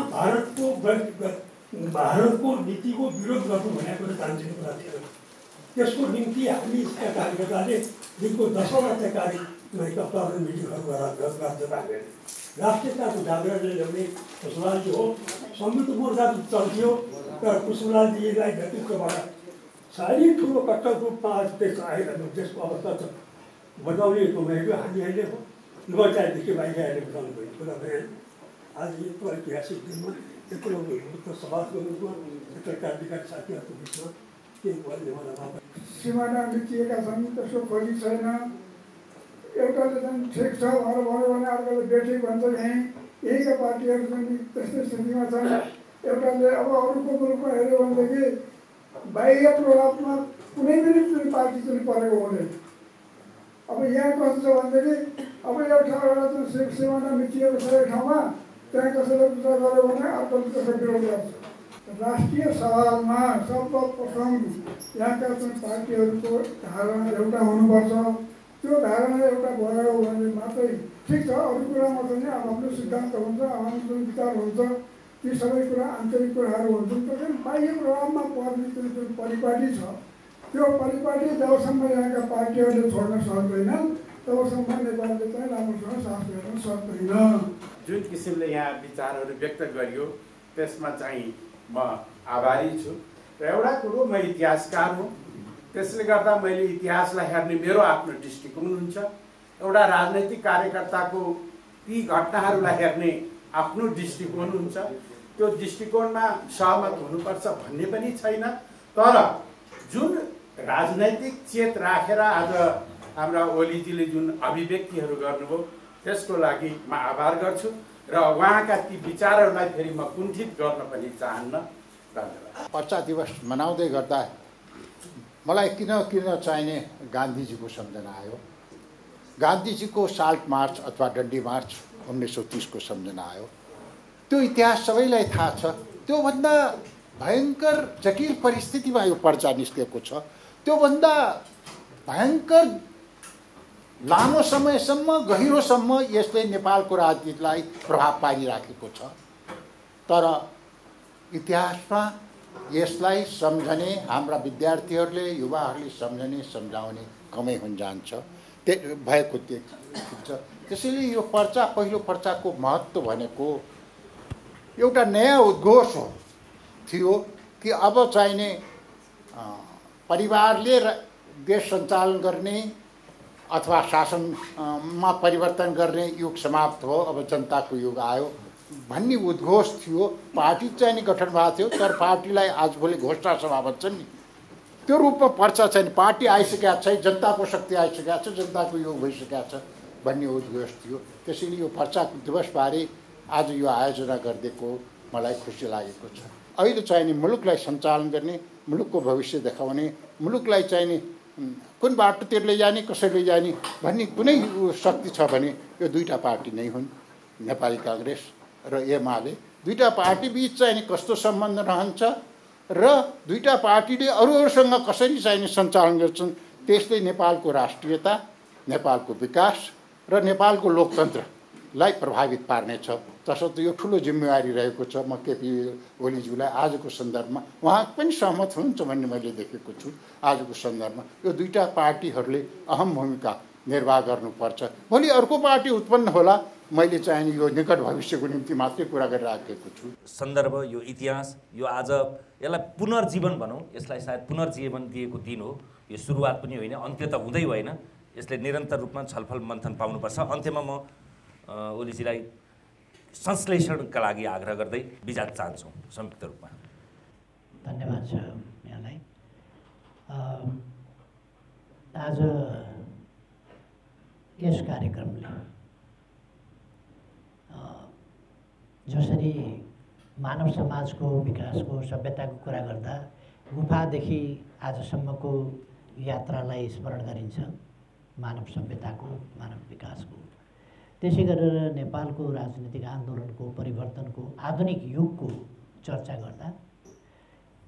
भारतको नीतिको विरोध गर्नु भनेको तान्त्रिक कुरा थिएन। त्यसको निम्ति हामी इसका कार्यकर्ताले दिनको 10 कार्यक्रमलाई अप्नाउने मिटिङहरू गरे। राष्ट्रियताको जागरण ल्याउने पुष्पलालजी हो, संयुक्त मोर्चा चल्थ्यो तर पुष्पलालजीलाई नेतृत्वबाट साह्रै ठुलो कट्टर रूपमा आज देश आएर देशको अवस्था बदलाउने भनेको हामीहरूले हो। नवचादेखि भाइहरूले बताउनु भएको कुरा भएन। आज यत्रो ऐतिहासिक दिनमा यत्रो समाजको रूपमा यत्रका साथीहरूको बिचमा केही भन्ने मलाई सिमाना लुचिएका छन्, त्यसको खोजी छैन। एउटाले झन् ठिक छ अरू भन्यो भने अर्कोले बेठिक भन्छ। यहीका पार्टीहरू पनि त्यस्तै स्थितिमा छन्। एउटाले अब अरूको रूपमा हेऱ्यो भनेदेखि बाह्य प्रभावमा कुनै पनि पार्टी चाहिँ परेको हुँदैन। अब यहाँ कस्तो छ भनेदेखि अब यो ठाउँबाट जुन शिव सिमाना मिचिएको छ यो ठाउँमा त्यहाँ कसैले पूजा गर्यो भने अर्को त्यसको विरोध गर्छ। राष्ट्रिय सभामा सर्वप्रथम यहाँका जुन पार्टीहरूको धारणा एउटा हुनुपर्छ, त्यो धारणा एउटा भयो भने मात्रै ठिक छ। अरू कुरामा चाहिँ आफ्नो सिद्धान्त हुन्छ, आफ्नो जुन विचार हुन्छ, ती सबै कुरा आन्तरिक कुराहरू हुन्छन्। त्यसैले बाह्य प्रभावमा पर्ने जुन परिपाटी छ त्यो परिपाटी जबसम्म यहाँका पार्टीहरूले छोड्न सक्दैन तबसम्म नेपालले चाहिँ राम्रोसँग साथ गर्न सक्दैन। जुन किसिमले यहाँ विचारहरू व्यक्त गरियो त्यसमा चाहिँ म आभारी छु। र एउटा कुरो म इतिहासकार हुँ, त्यसले गर्दा मैले इतिहासलाई हेर्ने मेरो आफ्नो दृष्टिकोण हुन्छ। एउटा राजनैतिक कार्यकर्ताको ती घटनाहरूलाई हेर्ने आफ्नो दृष्टिकोण हुन्छ। त्यो दृष्टिकोणमा सहमत हुनुपर्छ भन्ने पनि छैन, तर जुन राजनैतिक चेत राखेर आज हाम्रा ओलीजीले जुन अभिव्यक्तिहरू गर्नुभयो त्यसको लागि म आभार गर्छु र उहाँका ती विचारहरूलाई फेरि म कुण्ठित गर्न पनि चाहन्न। धन्यवाद। 50 दिवस मनाउँदै गर्दा मलाई किन चाहिने गान्धीजीको सम्झना आयो। गान्धीजीको साल्ट मार्च अथवा डन्डी मार्च 1930 को सम्झना आयो। त्यो इतिहास सबैलाई थाहा छ। त्योभन्दा भयङ्कर जटिल परिस्थितिमा यो पर्चा निस्केको छ। त्योभन्दा भयङ्कर लामो समयसम्म गहिरोसम्म यसले नेपालको राजनीतिलाई प्रभाव पारिराखेको छ। तर इतिहासमा यसलाई सम्झने हाम्रा विद्यार्थीहरूले युवाहरूले सम्झने सम्झाउने कमै हुन जान्छ भएको देखिन्छ। त्यसैले यो पर्चा पहिलो पर्चाको महत्त्व भनेको एउटा नयाँ उद्घोष हो थियो कि अब चाहिने परिवारले देश सञ्चालन गर्ने अथवा शासनमा परिवर्तन गर्ने युग समाप्त हो, अब जनताको युग आयो भन्ने उद्घोष थियो। पार्टी चाहिँ नि गठन भएको थियो तर पार्टीलाई आजभोलि घोषणा सभा भन्छन् नि त्यो रूपमा पर्चा छैन। पार्टी आइसकेको छ, जनताको शक्ति आइसकेको छ, जनताको योग भइसकेको छ भन्ने उद्घोष थियो। त्यसैले यो पर्चा दिवसबारे आज यो आयोजना गरिदिएको मलाई खुसी लागेको छ। अहिले चाहिने मुलुकलाई सञ्चालन गर्ने, मुलुकको भविष्य देखाउने, मुलुकलाई चाहिने कुन बाटोतिर लैजाने कसरी जाने भन्ने कुनै शक्ति छ भने यो दुईटा पार्टी नै हुन्, नेपाली काङ्ग्रेस र एमाले। दुईटा पार्टी बीच चाहिने कस्तो सम्बन्ध रहन्छ र दुईटा पार्टीले अरूहरूसँग कसरी चाहिने सञ्चालन गर्छन् त्यसले नेपालको राष्ट्रियता, नेपालको विकास र नेपालको लोकतन्त्रलाई प्रभावित पार्नेछ। तसर्थ यो ठुलो जिम्मेवारी रहेको छ। म केपी ओलीज्यूलाई आजको सन्दर्भमा उहाँ पनि सहमत हुनुहुन्छ भन्ने मैले देखेको छु। आजको सन्दर्भमा यो दुईटा पार्टीहरूले अहम भूमिका निर्वाह गर्नुपर्छ। भोलि अर्को पार्टी उत्पन्न होला, मैले चाहिँ यो निकट भविष्यको निम्ति मात्रै कुरा गरिराखेको छु। सन्दर्भ यो इतिहास यो आज यसलाई पुनर्जीवन भनौँ, यसलाई सायद पुनर्जीवन दिएको दिन हो। यो सुरुवात पनि होइन, अन्त्य त हुँदै होइन। यसले निरन्तर रूपमा छलफल मन्थन पाउनुपर्छ। अन्त्यमा म ओलीजीलाई संश्लेषणका लागि आग्रह गर्दै बिदा चाहन्छौँ संयुक्त रूपमा। धन्यवाद छ यहाँलाई। आज यस कार्यक्रमले जसरी मानव समाजको विकासको सभ्यताको कुरा गर्दा गुफादेखि आजसम्मको यात्रालाई स्मरण गरिन्छ, मानव सभ्यताको, मानव विकासको। त्यसै गरेर नेपालको राजनीतिक आन्दोलनको, परिवर्तनको, आधुनिक युगको चर्चा गर्दा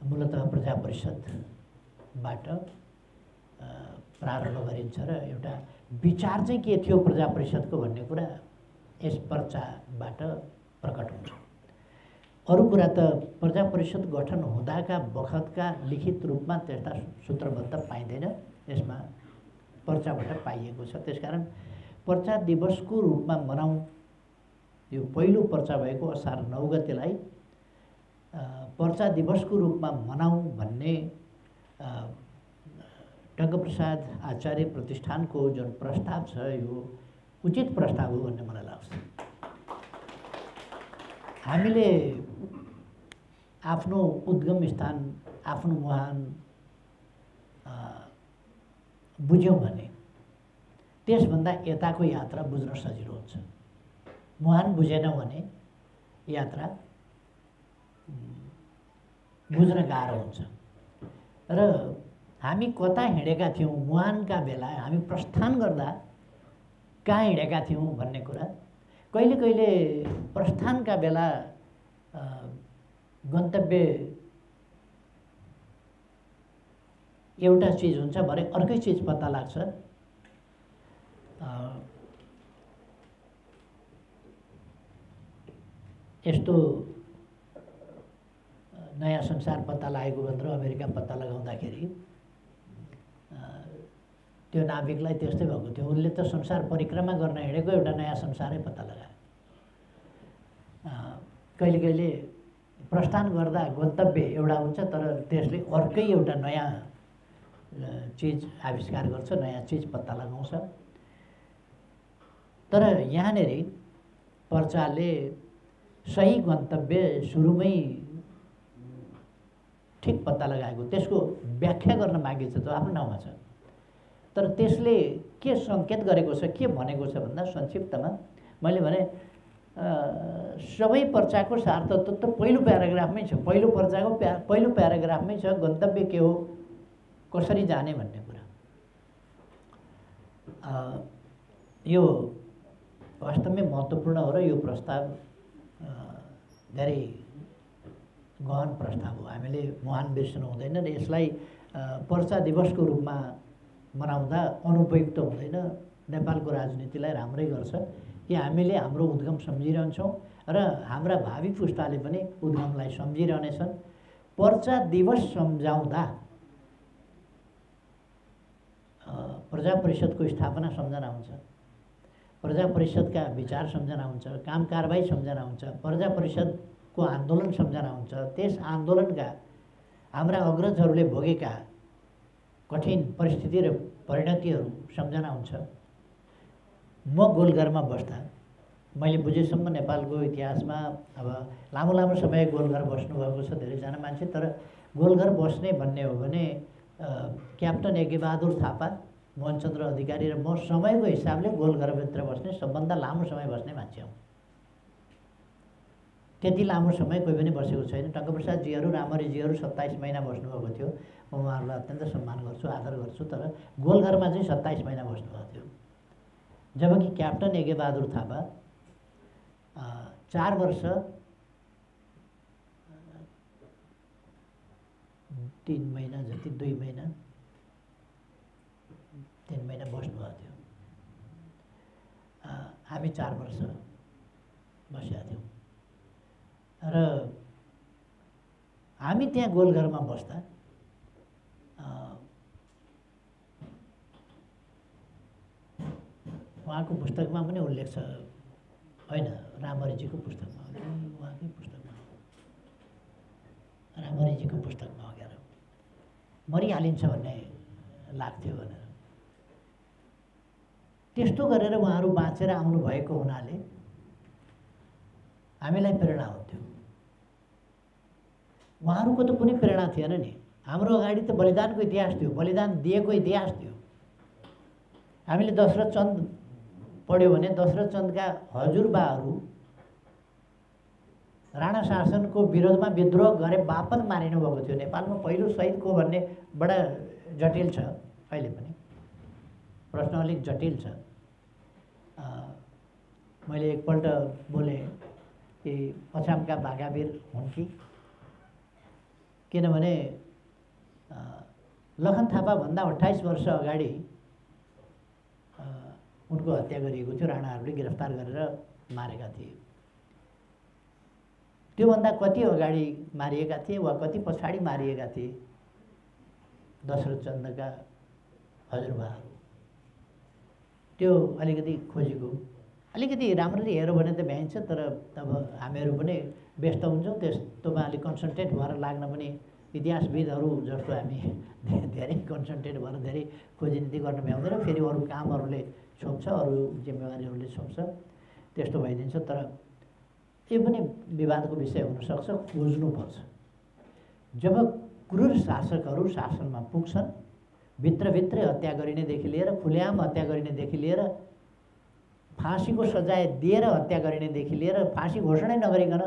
मूलतः प्रजा परिषदबाट प्रारम्भ गरिन्छ र एउटा विचार चाहिँ के थियो प्रजा परिषदको भन्ने कुरा यस पर्चाबाट प्रकट हुन्छ। अरु कुरा त प्रजापरिषद गठन हुँदाका बखतका लिखित रूपमा त्यस्ता सूत्रबद्ध पाइँदैन, यसमा पर्चाबाट पाइएको छ। त्यसकारण पर्चा दिवसको रूपमा मनाउँ। यो पहिलो पर्चा भएको असार ९ गतेलाई पर्चा दिवसको रूपमा मनाउँ भन्ने टङ्क प्रसाद आचार्य प्रतिष्ठानको जुन प्रस्ताव छ यो उचित प्रस्ताव हो भन्ने मलाई लाग्छ। हामीले आफ्नो उद्गम स्थान आफ्नो मुहान बुझ्यौं भने त्यसभन्दा यताको यात्रा बुझ्न सजिलो हुन्छ। मुहान बुझेन भने यात्रा बुझ्न गाह्रो हुन्छ। र हामी कता हिँडेका थियौं मुहानका बेला, हामी प्रस्थान गर्दा कहाँ हिँडेका थियौं भन्ने कुरा कहिले कहिले प्रस्थानका बेला गन्तव्य एउटा चीज हुन्छ भने अर्कै चीज पत्ता लाग्छ। यस्तो नयाँ संसार पत्ता लागेको भनेर अमेरिका पत्ता लगाउँदाखेरि त्यो नाभिकलाई त्यस्तै भएको थियो, उनले त संसार परिक्रमा गर्न हिँडेको एउटा नयाँ संसारै पत्ता लगायो। कहिले कहिले प्रस्थान गर्दा गन्तव्य एउटा हुन्छ तर त्यसले अर्कै एउटा नयाँ चीज आविष्कार गर्छ, नयाँ चीज पत्ता लगाउँछ। तर यहाँनिर पर्चाले सही गन्तव्य सुरुमै ठिक पत्ता लगाएको त्यसको व्याख्या गर्न मागेको छ, आफ्नो नाउँमा छ। तर त्यसले के संकेत गरेको छ, के भनेको छ भन्दा संक्षिप्तमा मैले भने सबै पर्चाको सार तत्त्व त पहिलो प्याराग्राफमै छ। पहिलो पर्चाको पहिलो प्याराग्राफमै छ गन्तव्य के हो, कसरी जाने भन्ने कुरा। यो वास्तवमै महत्त्वपूर्ण हो र यो प्रस्ताव धेरै गहन प्रस्ताव हो। हामीले मुहान बिर्सनु हुँदैन र यसलाई पर्चा दिवसको रूपमा मनाउँदा अनुपयुक्त हुँदैन, नेपालको राजनीतिलाई राम्रै गर्छ कि हामीले हाम्रो उद्गम सम्झिरहन्छौँ र हाम्रा भावी पुस्ताले पनि उद्गमलाई सम्झिरहनेछन्। पर्चा दिवस सम्झाउँदा प्रजा परिषदको स्थापना सम्झना हुन्छ, प्रजा परिषदका विचार सम्झना हुन्छ, काम कारबाही सम्झना हुन्छ, प्रजा परिषदको आन्दोलन सम्झना हुन्छ, त्यस आन्दोलनका हाम्रा अग्रजहरूले भोगेका कठिन परिस्थिति र परिणतिहरू सम्झना हुन्छ। म गोलघरमा बस्दा मैले बुझेसम्म नेपालको इतिहासमा अब लामो लामो समय गोलघर बस्नुभएको छ धेरैजना मान्छे, तर गोलघर बस्ने भन्ने हो भने क्याप्टन एकेबहादुर थापा, मोहनचन्द्र अधिकारी र म समयको हिसाबले गोलघरभित्र बस्ने सबभन्दा लामो समय बस्ने मान्छे हौँ। त्यति लामो समय कोही पनि बसेको छैन। टङ्कप्रसादजीहरू, रामहरीजीहरू 27 महिना बस्नुभएको थियो, म उहाँहरूलाई अत्यन्त सम्मान गर्छु, आदर गर्छु, तर गोलघरमा चाहिँ 27 महिना बस्नुभएको थियो। जबकि क्याप्टन एकेबहादुर थापा 4 वर्ष 3 महिना जति 2 महिना 3 महिना बस्नुभएको थियो। हामी 4 वर्ष बसेका थियौँ र हामी त्यहाँ गोलघरमा बस्दा उहाँको पुस्तकमा पनि उल्लेख छ, होइन रामहरीजीको पुस्तकमा हो कि उहाँकै पुस्तकमा हो, रामहरीजीको पुस्तकमा हो क्या, मरिहालिन्छ भन्ने लाग्थ्यो भनेर। त्यस्तो गरेर उहाँहरू बाँचेर आउनुभएको हुनाले हामीलाई प्रेरणा हुन्थ्यो। उहाँहरूको त कुनै प्रेरणा थिएन नि, हाम्रो अगाडि त बलिदानको इतिहास थियो, बलिदान दिएको इतिहास थियो। हामीले दशरथ चन्द पढ्यो भने दशरथ चन्दका हजुरबाहरू राणा शासनको विरोधमा विद्रोह गरे बापत मारिनु भएको थियो। नेपालमा पहिलो शहीद को भन्ने बडा जटिल छ, अहिले पनि प्रश्न अलिक जटिल छ। मैले एकपल्ट बोलेँ कि अछामका भागावीर हुन् कि, किनभने लखन थापाभन्दा 28 वर्ष अगाडि उनको हत्या गरिएको थियो, राणाहरूले गिरफ्तार गरेर मारेका थिए। त्यो भन्दा कति अगाडि मारिएका थिए वा कति पछाडि मारिएका थिए दशरथ चन्दका हजुरबाहरू। त्यो अलिकति खोजेको, अलिकति राम्ररी हेऱ्यो भने त भ्याइन्छ, तर अब हामीहरू पनि व्यस्त हुन्छौँ, त्यस्तोमा अलिक कन्सन्ट्रेट भएर लाग्न पनि इतिहासविदहरू जस्तो हामी धेरै कन्सन्ट्रेट भएर धेरै खोजनीति गर्न भ्याउँदैन, फेरि अरू कामहरूले छोप्छ, अरू जिम्मेवारीहरूले छोप्छ, त्यस्तो भइदिन्छ। तर यो पनि विवादको विषय हुनसक्छ, खोज्नुपर्छ। जब क्रूर शासकहरू शासनमा पुग्छन्, भित्रभित्रै हत्या गरिनेदेखि लिएर खुलेआम हत्या गरिनेदेखि लिएर फाँसीको सजाय दिएर हत्या गरिनेदेखि लिएर फाँसी घोषणा नगरिकन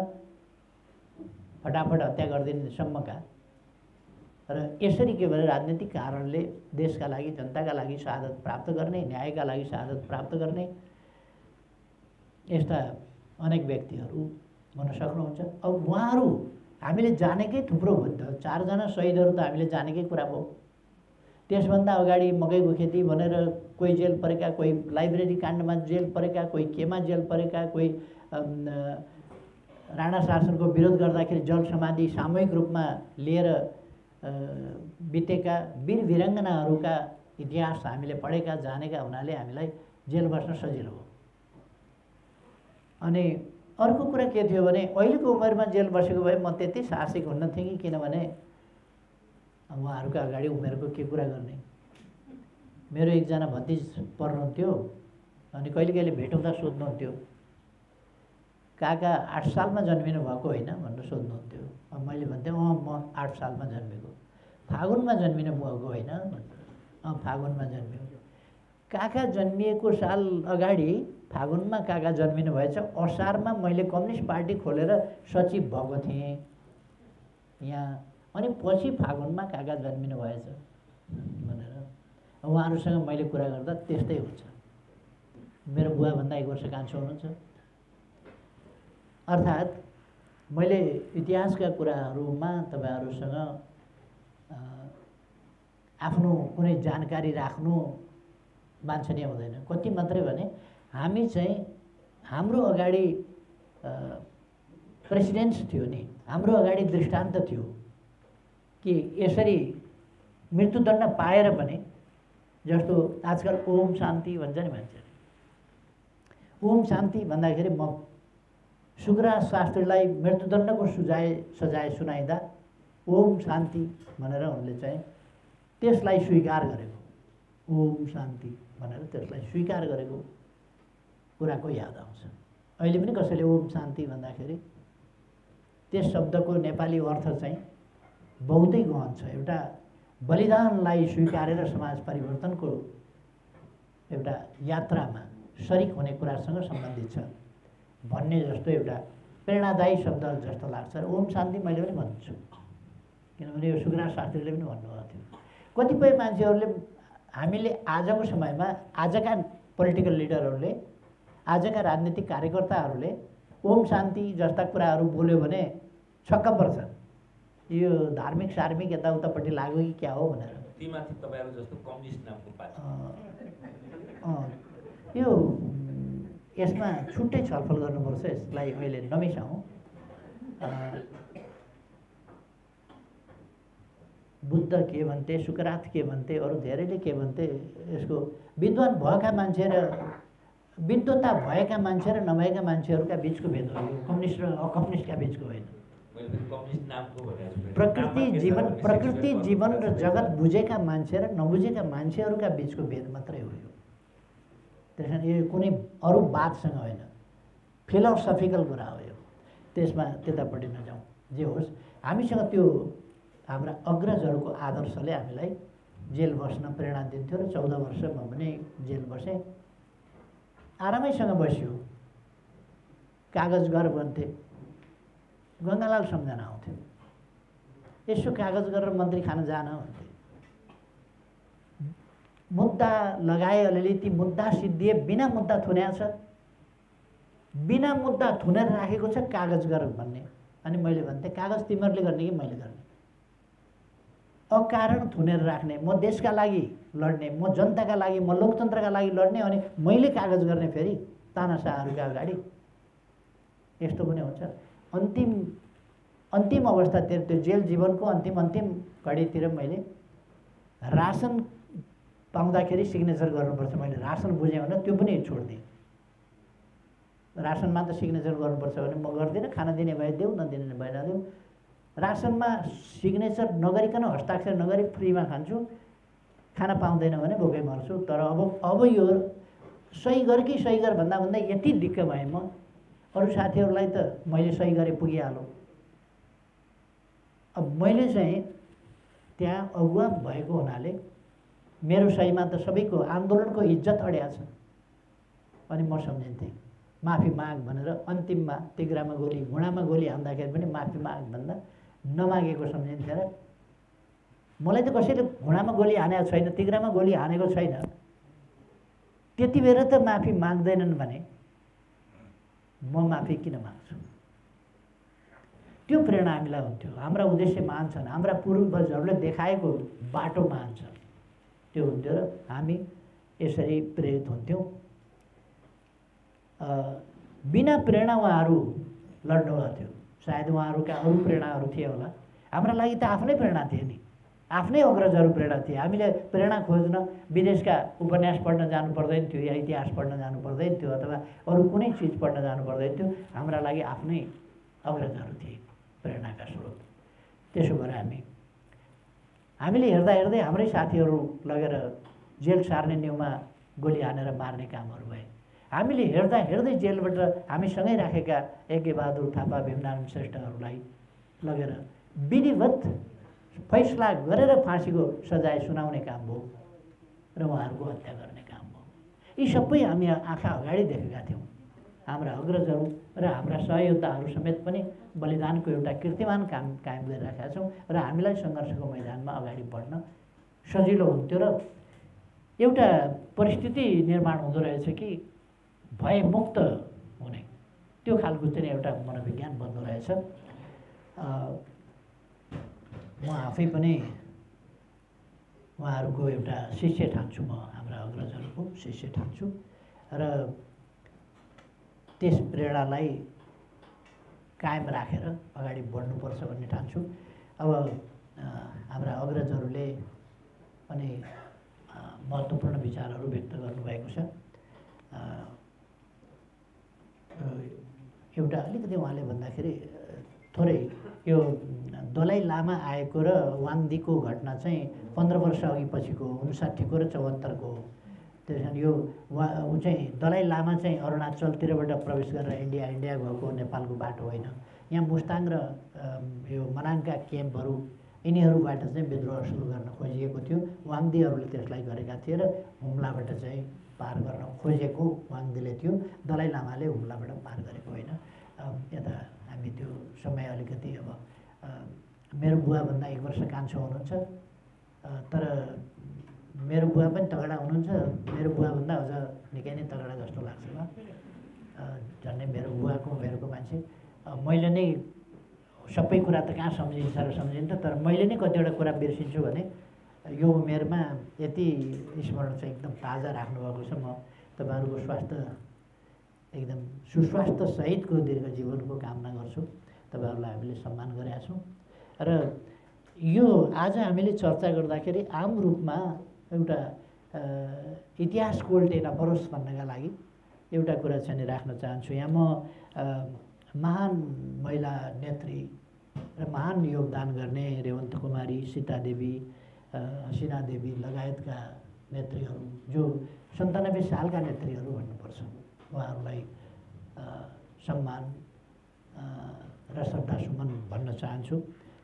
फटाफट हत्या गरिदिनेसम्मका र यसरी केवल राजनीतिक कारणले देशका लागि, जनताका लागि शहादत प्राप्त गर्ने, न्यायका लागि शहादत प्राप्त गर्ने यस्ता अनेक व्यक्तिहरू हुन सक्नुहुन्छ। अब उहाँहरू हामीले जानेकै थुप्रो भयो, 4 जना शहीदहरू त हामीले जानेकै कुरा भयो। त्यसभन्दा अगाडि मकैको खेती भनेर कोही जेल परेका, कोही लाइब्रेरी काण्डमा जेल परेका, कोही केमा जेल परेका, कोही राणा शासनको विरोध गर्दाखेरि जल समाधि सामूहिक रूपमा लिएर बितेका वीर वीराङ्गनाहरूका इतिहास हामीले पढेका जानेका हुनाले हामीलाई जेल बस्न सजिलो हो। अनि अर्को कुरा के थियो भने अहिलेको उमेरमा जेल बसेको भए म त्यति साहसिक हुन्न थिएँ कि, किनभने उहाँहरूको अगाडि उमेरको के कुरा गर्ने। मेरो एकजना भतिज पढ्नुहुन्थ्यो, अनि कहिले कहिले भेटाउँदा सोध्नुहुन्थ्यो काका 8 सालमा जन्मिनु भएको होइन भनेर सोध्नुहुन्थ्यो। अब मैले भन्थेँ म 8 सालमा जन्मेको, फागुनमा जन्मिनु भएको होइन भनेर। फागुनमा जन्मियो काका, जन्मिएको साल अगाडि फागुनमा काका जन्मिनु भएछ, असारमा मैले कम्युनिस्ट पार्टी खोलेर सचिव भएको थिएँ यहाँ, अनि पछि फागुनमा काका जन्मिनु भएछ भनेर उहाँहरूसँग मैले कुरा गर्दा त्यस्तै हुन्छ। मेरो बुवाभन्दा 1 वर्ष कान्छो हुनुहुन्छ। अर्थात् मैले इतिहासका कुराहरूमा तपाईँहरूसँग आफ्नो कुनै जानकारी राख्नु मान्छे हुँदैन, कति मात्रै भने हामी चाहिँ हाम्रो अगाडि प्रेसिडेन्स थियो नि, हाम्रो अगाडि दृष्टान्त थियो कि यसरी मृत्युदण्ड पाएर पनि, जस्तो आजकल ओम शान्ति भन्छ नि मान्छेले, ओम शान्ति भन्दाखेरि म सुखराज शास्त्रीलाई मृत्युदण्डको सजाय सुनाइँदा ओम शान्ति भनेर उनले चाहिँ त्यसलाई स्वीकार गरेको, ओम शान्ति भनेर त्यसलाई स्वीकार गरेको कुराको याद आउँछ। अहिले पनि कसैले ओम शान्ति भन्दाखेरि त्यस शब्दको नेपाली अर्थ चाहिँ बहुतै गहन छ, एउटा बलिदानलाई स्वीकारेर समाज परिवर्तनको एउटा यात्रामा सरिक हुने कुरासँग सम्बन्धित छ भन्ने जस्तो एउटा प्रेरणादायी शब्द जस्तो लाग्छ। ओम शान्ति मैले पनि भन्छु, किनभने यो सुखराज शास्त्रीले पनि भन्नुभएको थियो। कतिपय मान्छेहरूले, हामीले आजको समयमा आजका पोलिटिकल लिडरहरूले, आजका राजनीतिक कार्यकर्ताहरूले ओम शान्ति जस्ता कुराहरू बोल्यो भने छक्क पर्छन्, यो धार्मिक सार्मिक यताउतापट्टि लाग्यो कि क्या हो भनेर। तीमाथि तपाईहरु जस्तो कम्युनिस्ट नामको पार्टी, यो यसमा छुट्टै छलफल गर्नुपर्छ, यसलाई अहिले नमिसाउँ। बुद्ध के भन्थे, सुकरात के भन्थे, अरू धेरैले के भन्थे, यसको विद्वान भएका मान्छे र विद्वता भएका मान्छे र नभएका मान्छेहरूका बीचको भेद हो, कम्युनिस्ट र अकम्युनिस्टका बीचको होइन। प्रकृति जीवन र जगत बुझेका मान्छे र नबुझेका मान्छेहरूका बीचको भेद मात्रै हो यो। त्यस कारण यो कुनै अरू बातसँग होइन, फिलोसफिकल कुरा हो यो, त्यसमा त्यतापट्टि नजाउँ। जे होस्, हामीसँग त्यो हाम्रा अग्रजहरूको आदर्शले हामीलाई जेल बस्न प्रेरणा दिन्थ्यो र 14 वर्ष म पनि जेल बसेँ। आरामैसँग बस्यो, कागज गर भन्थे, गंगालाल सम्झना आउँथ्यो, यसो कागज गरेर मन्त्री खान जान भन्थे। मुद्दा लगाए अलिअलि, ती मुद्दा सिद्धिए, बिना मुद्दा थुन्या छ, बिना मुद्दा थुनेर राखेको छ, कागज गर भन्ने। अनि मैले भन्थेँ कागज तिमीहरूले गर्ने कि मैले गर्ने? अकारण थुनेर राख्ने, म देशका लागि लड्ने, म जनताका लागि, म लोकतन्त्रका लागि लड्ने, अनि मैले कागज गर्ने, फेरि तानाशाहहरूका अगाडि यस्तो पनि हुन्छ। अन्तिम अवस्थातिर त्यो जेल जीवनको अन्तिम घडीतिर मैले राशन पाउँदाखेरि सिग्नेचर गर्नुपर्छ, मैले राशन बुझेँ भने त्यो पनि छोड्दिएँ। राशनमा त सिग्नेचर गर्नुपर्छ भने म गर्दिनँ, खाना दिने भए देऊ, नदिने भए नदेऊ। राशनमा सिग्नेचर नगरिकन हस्ताक्षर नगरी फ्रीमा खान्छु, खाना पाउँदैन भने भोकै मर्छु। तर अब यो सही गर कि सही गर भन्दा यति दिक्क भएँ म, अरू साथीहरूलाई त मैले सही गरेँ पुगिहालौँ। अब मैले चाहिँ त्यहाँ अगुवा भएको हुनाले मेरो सहीमा त सबैको आन्दोलनको इज्जत अड्या छ अनि म सम्झिन्थेँ माफी माग भनेर। अन्तिममा तिग्रामा गोली घुँडामा गोली हान्दाखेरि पनि माफी माग भन्दा नमागेको सम्झिन्थेँ र मलाई त कसैले घुँडामा गोली हानेको छैन, तिग्रामा गोली हानेको छैन, त्यति बेर त माफी माग्दैनन् भने म माफी किन माग्छु? त्यो प्रेरणा हामीलाई हुन्थ्यो। हाम्रा उद्देश्य मान्छन्, हाम्रा पूर्वजहरूले देखाएको बाटो मान्छन्, त्यो हुन्थ्यो र हामी यसरी प्रेरित हुन्थ्यौँ। बिना प्रेरणा उहाँहरू लड्नुभएको थियो, सायद उहाँहरूका अरू प्रेरणाहरू थिए होला, हाम्रा लागि त आफ्नै प्रेरणा थिए नि, आफ्नै अग्रजहरू प्रेरणा थिए। हामीले प्रेरणा खोज्न विदेशका उपन्यास पढ्न जानु पर्दैन थियो, या इतिहास पढ्न जानु पर्दैन थियो, अथवा अरू कुनै चिज पढ्न जानु पर्दैन थियो, हाम्रा लागि आफ्नै अग्रजहरू थिए प्रेरणाका स्रोत। त्यसो भएर हामीले हेर्दा हेर्दै हाम्रै साथीहरू लगेर जेल सार्ने न्युमा गोली हानेर मार्ने कामहरू भए। हामीले हेर्दा हेर्दै जेलबाट हामीसँगै राखेका यज्ञबहादुर थापा, भीमनारायण श्रेष्ठहरूलाई लगेर विधिवत फैसला गरेर फाँसीको सजाय सुनाउने काम भयो र उहाँहरूको हत्या गर्ने काम भयो। यी सबै हामी आँखा अगाडि देखेका थियौँ। हाम्रा अग्रजहरू र हाम्रा सहयोद्धाहरू समेत पनि बलिदानको एउटा कीर्तिमान काम कायम गरिराखेका छौँ र हामीलाई सङ्घर्षको मैदानमा अगाडि बढ्न सजिलो हुन्थ्यो। र एउटा परिस्थिति निर्माण हुँदो रहेछ कि भयमुक्त हुने, त्यो खालको चाहिँ एउटा मनोविज्ञान बन्दो रहेछ। म आफै पनि उहाँहरूको एउटा शिष्य ठान्छु, म हाम्रा अग्रजहरूको शिष्य ठान्छु र त्यस प्रेरणालाई कायम राखेर अगाडि बढ्नुपर्छ भन्ने ठान्छु। अब हाम्रा अग्रजहरूले पनि महत्त्वपूर्ण विचारहरू व्यक्त गर्नुभएको छ। एउटा अलिकति उहाँले भन्दाखेरि थोरै यो दलाई लामा आएको र वाङदीको घटना चाहिँ 15 वर्ष अघि पछिको 59 को र 74 को हो। त्यस कारण यो ऊ चाहिँ दलाई लामा चाहिँ अरुणाचलतिरबाट प्रवेश गरेर इन्डिया गएको नेपालको बाटो होइन। यहाँ मुस्ताङ र यो मनाङका क्याम्पहरू यिनीहरूबाट चाहिँ विद्रोह सुरु गर्न खोजिएको थियो, वाङदीहरूले त्यसलाई गरेका थिए र हुम्लाबाट चाहिँ पार गर्न खोजेको वाङदीले थियो, दलाई लामाले हुम्लाबाट पार गरेको होइन। यता हामी त्यो समय अलिकति अब मेरो बुवाभन्दा 1 वर्ष कान्छो हुनुहुन्छ, तर मेरो बुवा पनि तगडा हुनुहुन्छ, मेरो बुवाभन्दा अझ निकै नै तगडा जस्तो लाग्छ ल, झन्डै मेरो बुवाको उमेरको मान्छे। मैले नै सबै कुरा त कहाँ सम्झिन्छ र सम्झिन्छ, तर मैले नै कतिवटा कुरा बिर्सिन्छु भने यो उमेरमा यति स्मरण चाहिँ एकदम ताजा राख्नुभएको छ। म तपाईँहरूको स्वास्थ्य एकदम सुस्वास्थ्य सहितको दीर्घ जीवनको कामना गर्छु। तपाईहरूलाई हामीले सम्मान गरेका छौँ र यो आज हामीले चर्चा गर्दाखेरि आम रूपमा एउटा इतिहास कोल्टे नपरोस् भन्नका लागि एउटा कुरा चाहिँ राख्न चाहन्छु। यहाँ म महान महिला नेत्री र महान योगदान गर्ने रेवन्त कुमारी, सीतादेवी, हसिना देवी लगायतका नेत्रीहरू जो 97 सालका नेत्रीहरू भन्नुपर्छ, उहाँहरूलाई सम्मान र श्रद्धासुमन भन्न चाहन्छु।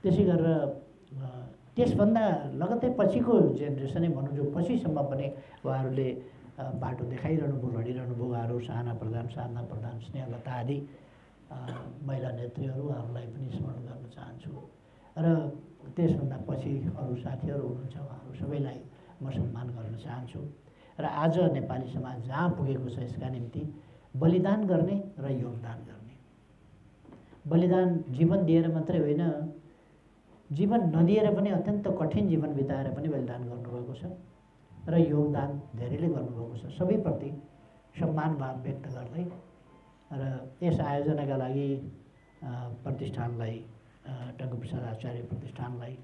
त्यसै गरेर त्यसभन्दा लगत्तै पछिको जेनेरेसनै भनौँ, जो पछिसम्म पनि उहाँहरूले बाटो देखाइरहनु भयो, लडिरहनु भयो, उहाँहरू साहना प्रधान, साधना प्रधान, स्नेहलता आदि महिला नेत्रीहरू, उहाँहरूलाई पनि स्मरण गर्न चाहन्छु। र त्यसभन्दा पछि अरू साथीहरू हुनुहुन्छ, उहाँहरू सबैलाई म सम्मान गर्न चाहन्छु। र आज नेपाली समाज जहाँ पुगेको छ यसका निम्ति बलिदान गर्ने र योगदान गर्ने, बलिदान जीवन दिएर मात्रै होइन, जीवन नदिएर पनि अत्यन्त कठिन जीवन बिताएर पनि बलिदान गर्नुभएको छ र योगदान धेरैले गर्नुभएको छ। सबैप्रति सम्मान भाव व्यक्त गर्दै र यस आयोजनाका लागि प्रतिष्ठानलाई टङ्क प्रसाद आचार्य प्रतिष्ठानलाई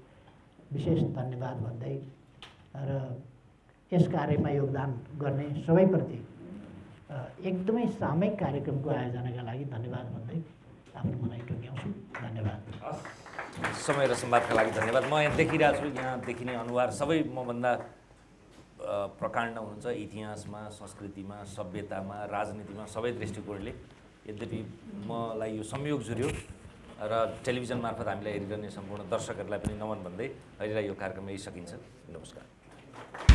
विशेष धन्यवाद भन्दै र यस कार्यमा योगदान गर्ने सबैप्रति एकदमै सामूहिक कार्यक्रमको आयोजनाका लागि धन्यवाद भन्दै आफ्नो मनाइ टोक्याउँछु। धन्यवाद। समय र सम्वादका लागि धन्यवाद। म यहाँ देखिरहेको छु, यहाँ देखिने अनुहार सबै मभन्दा प्रकाण्ड हुनुहुन्छ। इतिहासमा, संस्कृतिमा, सभ्यतामा, राजनीतिमा सबै दृष्टिकोणले। यद्यपि मलाई यो संयोग जुर्यो र टेलिभिजन मार्फत हामीलाई हेरिरहने सम्पूर्ण दर्शकहरूलाई पनि नमन भन्दै अहिलेलाई यो कार्यक्रम यही सकिन्छ। नमस्कार।